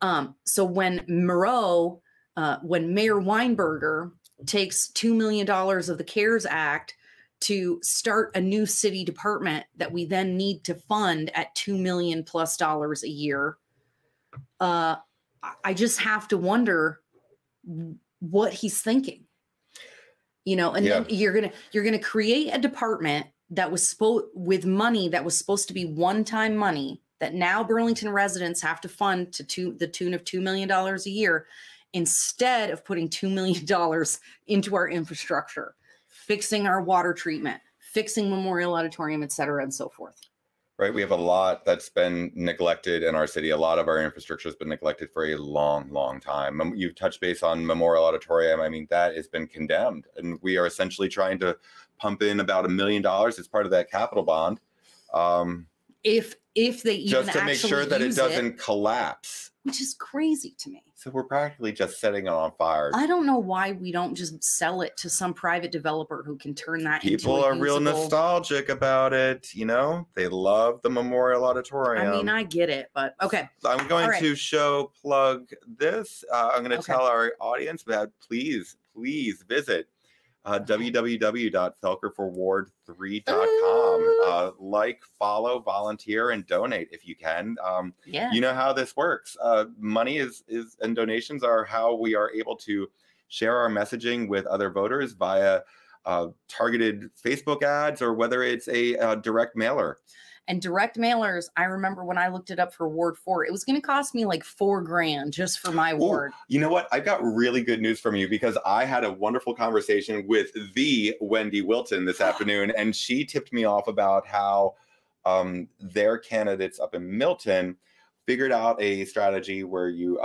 when Mayor Weinberger takes $2 million of the CARES Act to start a new city department that we then need to fund at $2 million+ a year, I just have to wonder what he's thinking, you know. And yeah, then you're gonna create a department that was with money that was supposed to be one-time money that now Burlington residents have to fund to the tune of $2 million a year, instead of putting $2 million into our infrastructure, fixing our water treatment, fixing Memorial Auditorium, et cetera, and so forth. Right. We have a lot that's been neglected in our city. A lot of our infrastructure has been neglected for a long, long time. You've touched base on Memorial Auditorium. I mean, that has been condemned. And we are essentially trying to pump in about $1 million as part of that capital bond. If they even just to make sure that it doesn't collapse, which is crazy to me. So we're practically just setting it on fire. I don't know why we don't just sell it to some private developer who can turn that into a usable. People are real nostalgic about it, you know. They love the Memorial Auditorium. I mean, I get it, but okay. So I'm going to plug this. I'm going to tell our audience that please visit www.felkerforward3.com. Like, follow, volunteer, and donate if you can. You know how this works. Money is and donations are how we are able to share our messaging with other voters via targeted Facebook ads, or whether it's a direct mailer. And direct mailers, I remember when I looked it up for Ward 4, it was going to cost me like $4,000 just for my ward. You know what? I've got really good news from you, because I had a wonderful conversation with the Wendy Wilton this afternoon, and she tipped me off about how their candidates up in Milton figured out a strategy where you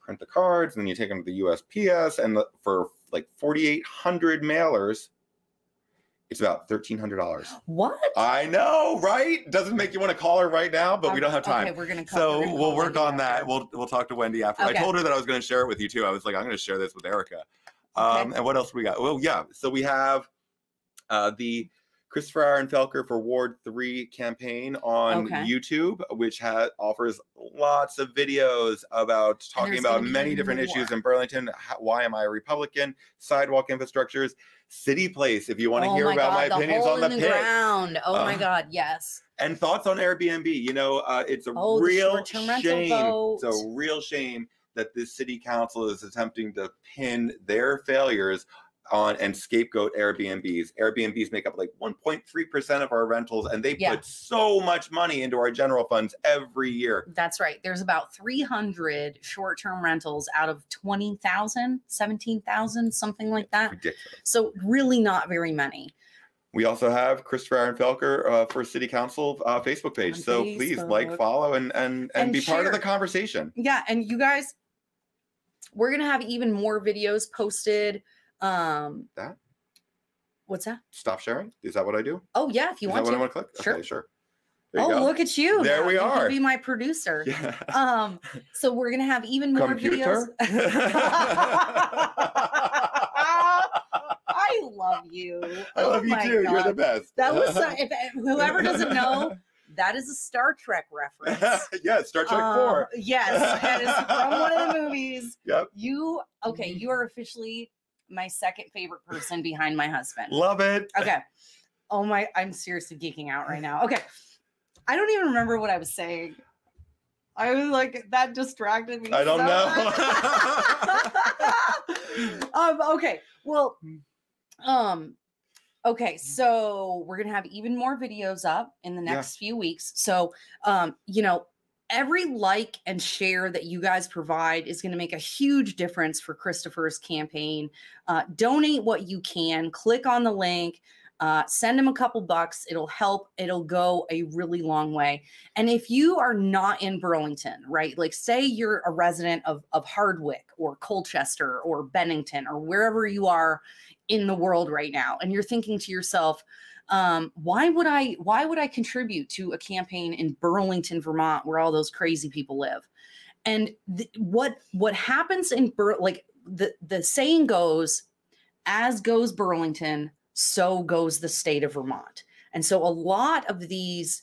print the cards and then you take them to the USPS, and for like 4,800 mailers, it's about $1,300. What? I know, right? Doesn't make you want to call her right now, but we don't have time. Okay, we're gonna call, so we'll work on that. We'll talk to Wendy after. Okay. I told her that I was going to share it with you too. I was like, I'm going to share this with Erica. And what else we got? Well, yeah. So we have the Christopher Aaron Felker for Ward 3 campaign on YouTube, which offers lots of videos about talking about many different issues in Burlington. Why am I a Republican? Sidewalk infrastructures, City Place, if you want to hear about my opinions on the pit. Oh my God, yes. And thoughts on Airbnb. You know, it's a real shame. It's a real shame that this city council is attempting to pin their failures on and scapegoat Airbnbs. Airbnbs make up like 1.3% of our rentals, and they put so much money into our general funds every year. That's right. There's about 300 short-term rentals out of 20,000, 17,000, something like that. Ridiculous. So really not very many. We also have Christopher Aaron Felker for City Council Facebook page. On Facebook. Please like, follow, and be part of the conversation. Yeah, and you guys, we're going to have even more videos posted. What's that? Stop sharing? Is that what I do? Oh yeah, if you want to. Is that what I want to click? Sure. Okay, sure. There you go. Look at you. There we are. You could be my producer. Yeah. So we're gonna have even more videos. I love you. I love you too. God. You're the best. That was whoever doesn't know, that is a Star Trek reference. Yes, Star Trek 4. Yes, that is from one of the movies. Yep. You are officially my second favorite person behind my husband. Love it. Okay. Oh my, I'm seriously geeking out right now. Okay. I don't even remember what I was saying. I was like, that distracted me. I don't know. Okay. Well, okay. So we're going to have even more videos up in the next few weeks. So, you know, every like and share that you guys provide is going to make a huge difference for Christopher's campaign. Donate what you can. Click on the link. Send them a couple bucks. It'll help. It'll go a really long way. And if you are not in Burlington, right, like say you're a resident of Hardwick or Colchester or Bennington or wherever you are in the world right now, and you're thinking to yourself, why would I contribute to a campaign in Burlington, Vermont, where all those crazy people live? And what happens in the saying goes, as goes Burlington, so goes the state of Vermont. And so a lot of these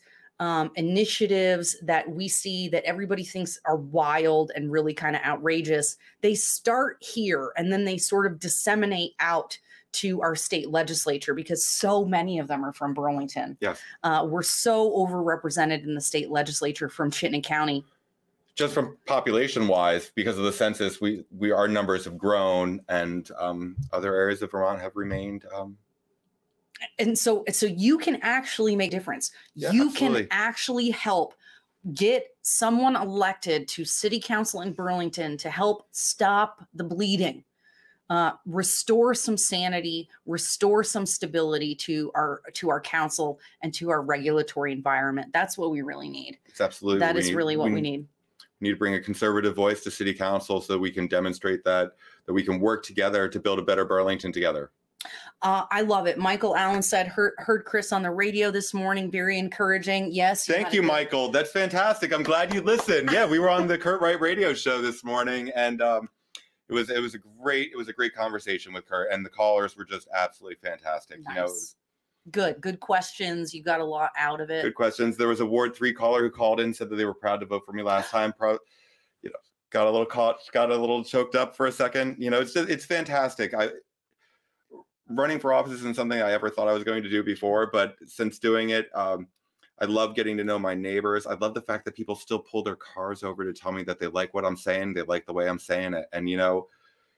initiatives that we see that everybody thinks are wild and really kind of outrageous, they start here and then they sort of disseminate out to our state legislature because so many of them are from Burlington. Yes. We're so overrepresented in the state legislature from Chittenden County. Just from population-wise, because of the census, our numbers have grown, and other areas of Vermont have remained. And so you can actually make a difference. Yeah, you absolutely can actually help get someone elected to city council in Burlington to help stop the bleeding, restore some sanity, restore some stability to our council and to our regulatory environment. That's what we really need. It's absolutely that is really what we need. We need to bring a conservative voice to city council so that we can demonstrate that we can work together to build a better Burlington together. I love it. Michael Allen said, heard Chris on the radio this morning. Very encouraging. Yes. Thank you, Michael. That's fantastic. I'm glad you listened. Yeah, we were on the Kurt Wright radio show this morning, and it was a great conversation with Kurt, and the callers were just absolutely fantastic. Nice. You know, Good questions. You got a lot out of it. Good questions. There was a Ward 3 caller who called in, said that they were proud to vote for me last time. You know, got a little caught, got a little choked up for a second. You know, it's just, it's fantastic. Running for office isn't something I ever thought I was going to do before, but since doing it, I love getting to know my neighbors. I love the fact that people still pull their cars over to tell me that they like what I'm saying, they like the way I'm saying it, and you know,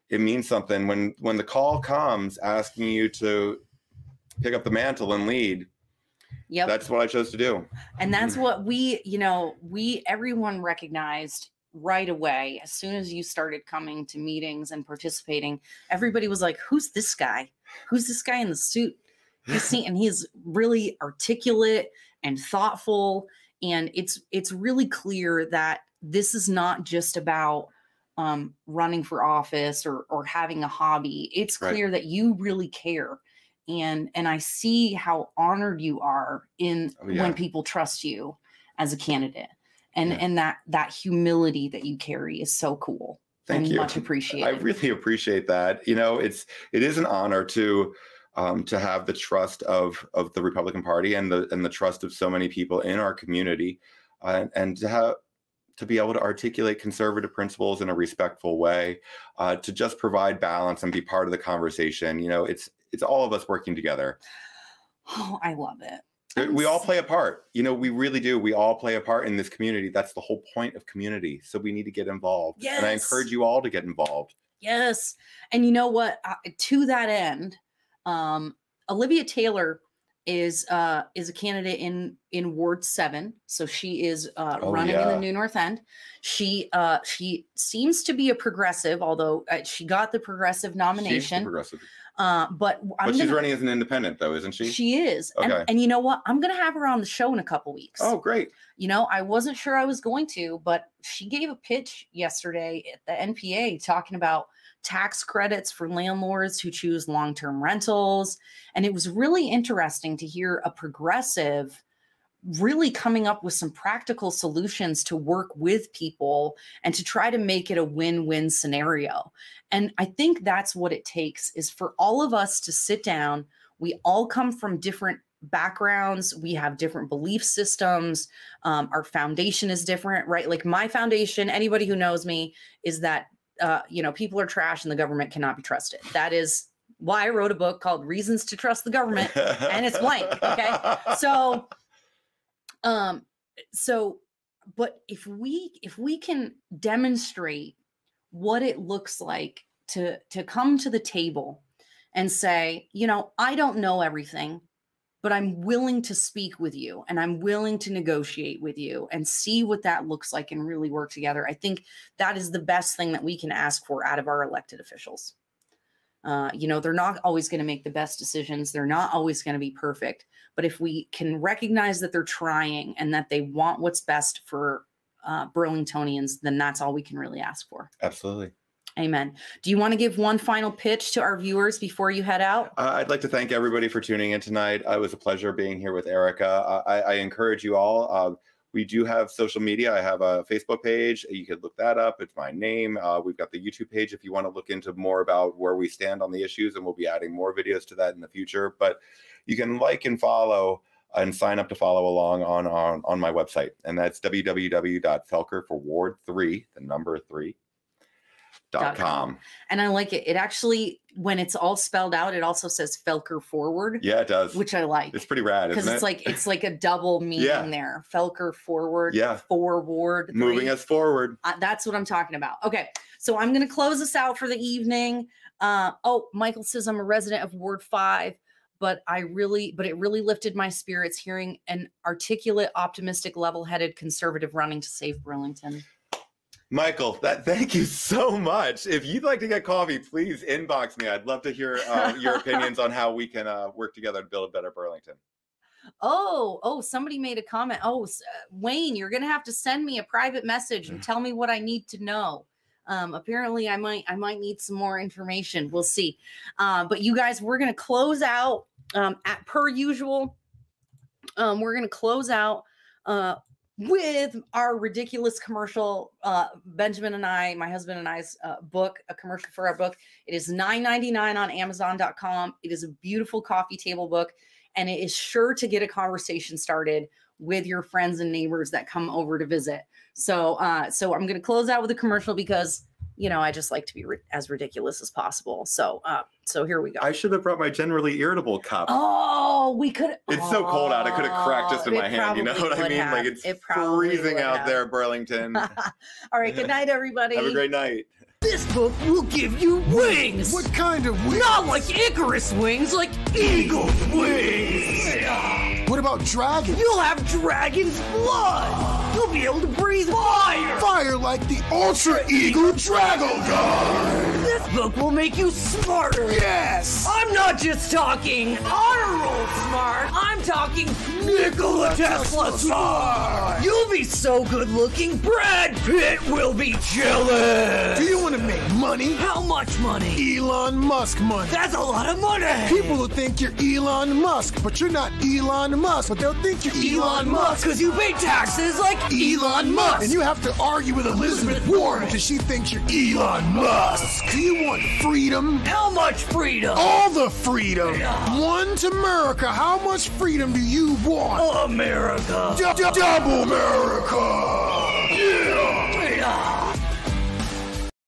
it means something when the call comes asking you to pick up the mantle and lead. Yep. That's what I chose to do. And that's what everyone recognized right away. As soon as you started coming to meetings and participating, everybody was like, who's this guy? Who's this guy in the suit? And he's really articulate and thoughtful. And it's really clear that this is not just about running for office or having a hobby. It's clear that you really care. And I see how honored you are when people trust you as a candidate, and that humility that you carry is so cool. Thank you. Much appreciated. I really appreciate that. You know, it is an honor to have the trust of the Republican Party and the trust of so many people in our community, and to be able to articulate conservative principles in a respectful way, to just provide balance and be part of the conversation. You know, it's all of us working together. Oh, I love it. We all play a part. You know, we really do. We all play a part in this community. That's the whole point of community. So we need to get involved. Yes. And I encourage you all to get involved. Yes. And you know what? To that end, Olivia Taylor is a candidate in Ward 7. So she is running in the New North End. She seems to be a progressive, although she got the progressive nomination. She's progressive. But she's running as an independent, though, isn't she? She is. Okay. And you know what? I'm going to have her on the show in a couple weeks. Oh, great. You know, I wasn't sure I was going to, but she gave a pitch yesterday at the NPA talking about tax credits for landlords who choose long-term rentals. And it was really interesting to hear a progressive really coming up with some practical solutions to work with people and to try to make it a win-win scenario. And I think that's what it takes, is for all of us to sit down. We all come from different backgrounds. We have different belief systems. Our foundation is different, right? Like my foundation, anybody who knows me, is that you know, people are trash and the government cannot be trusted. That is why I wrote a book called Reasons to Trust the Government, and it's blank. Okay. But if we can demonstrate what it looks like to come to the table and say, you know, I don't know everything, but I'm willing to speak with you and I'm willing to negotiate with you and see what that looks like and really work together. I think that is the best thing that we can ask for out of our elected officials. You know, they're not always going to make the best decisions. They're not always going to be perfect. But if we can recognize that they're trying and that they want what's best for Burlingtonians, then that's all we can really ask for. Absolutely. Amen. Do you want to give one final pitch to our viewers before you head out? I'd like to thank everybody for tuning in tonight. It was a pleasure being here with Erica. I encourage you all. We do have social media. I have a Facebook page. You could look that up. It's my name. We've got the YouTube page if you want to look into more about where we stand on the issues, and we'll be adding more videos to that in the future. But you can like and follow and sign up to follow along on my website. And that's www.felker3.com. And I like it. It actually, when it's all spelled out, it also says Felker Forward. Yeah, it does. Which I like. It's pretty rad, isn't it? Because it's like a double meaning there. Felker Forward. Yeah. Forward. Moving us forward. That's what I'm talking about. Okay. So I'm going to close this out for the evening. Oh, Michael says, I'm a resident of Ward 5, but it really lifted my spirits hearing an articulate, optimistic, level-headed conservative running to save Burlington. Michael, thank you so much. If you'd like to get coffee, please inbox me. I'd love to hear your opinions on how we can work together to build a better Burlington. Oh, somebody made a comment. Oh, Wayne, you're going to have to send me a private message and tell me what I need to know. Apparently, I might need some more information. We'll see. But you guys, we're going to close out per usual. We're going to close out with our ridiculous commercial. Benjamin and I, my husband and I's book, a commercial for our book. It is $9.99 on Amazon.com. It is a beautiful coffee table book, and it is sure to get a conversation started with your friends and neighbors that come over to visit. So, so I'm going to close out with a commercial because, you know, I just like to be as ridiculous as possible. So, so here we go. I should have brought my generally irritable cup. Oh, we could. It's so cold out. I could have cracked just in my hand. You know what I mean? Like it's freezing out there, Burlington. All right. Good night, everybody. Have a great night. This book will give you wings. What kind of wings? Not like Icarus wings, like eagle's wings. What about dragons? You'll have dragon's blood. You'll be able to breathe fire. Fire like the Ultra Eagle Dragon Guard. This book will make you smarter. Yes. I'm not just talking honor roll smart. I'm talking Nikola Tesla smart. You'll be so good looking, Brad Pitt will be jealous. Do you want to make money? How much money? Elon Musk money. That's a lot of money. People will think you're Elon Musk, but you're not Elon Musk. But they'll think you're Elon Musk because you pay taxes like Elon Musk. And you have to argue with Elizabeth Warren because she thinks you're Elon Musk. Do you want freedom? How much freedom? All the freedom. Yeah. One to America. How much freedom do you want? America. Double America. Yeah. Yeah.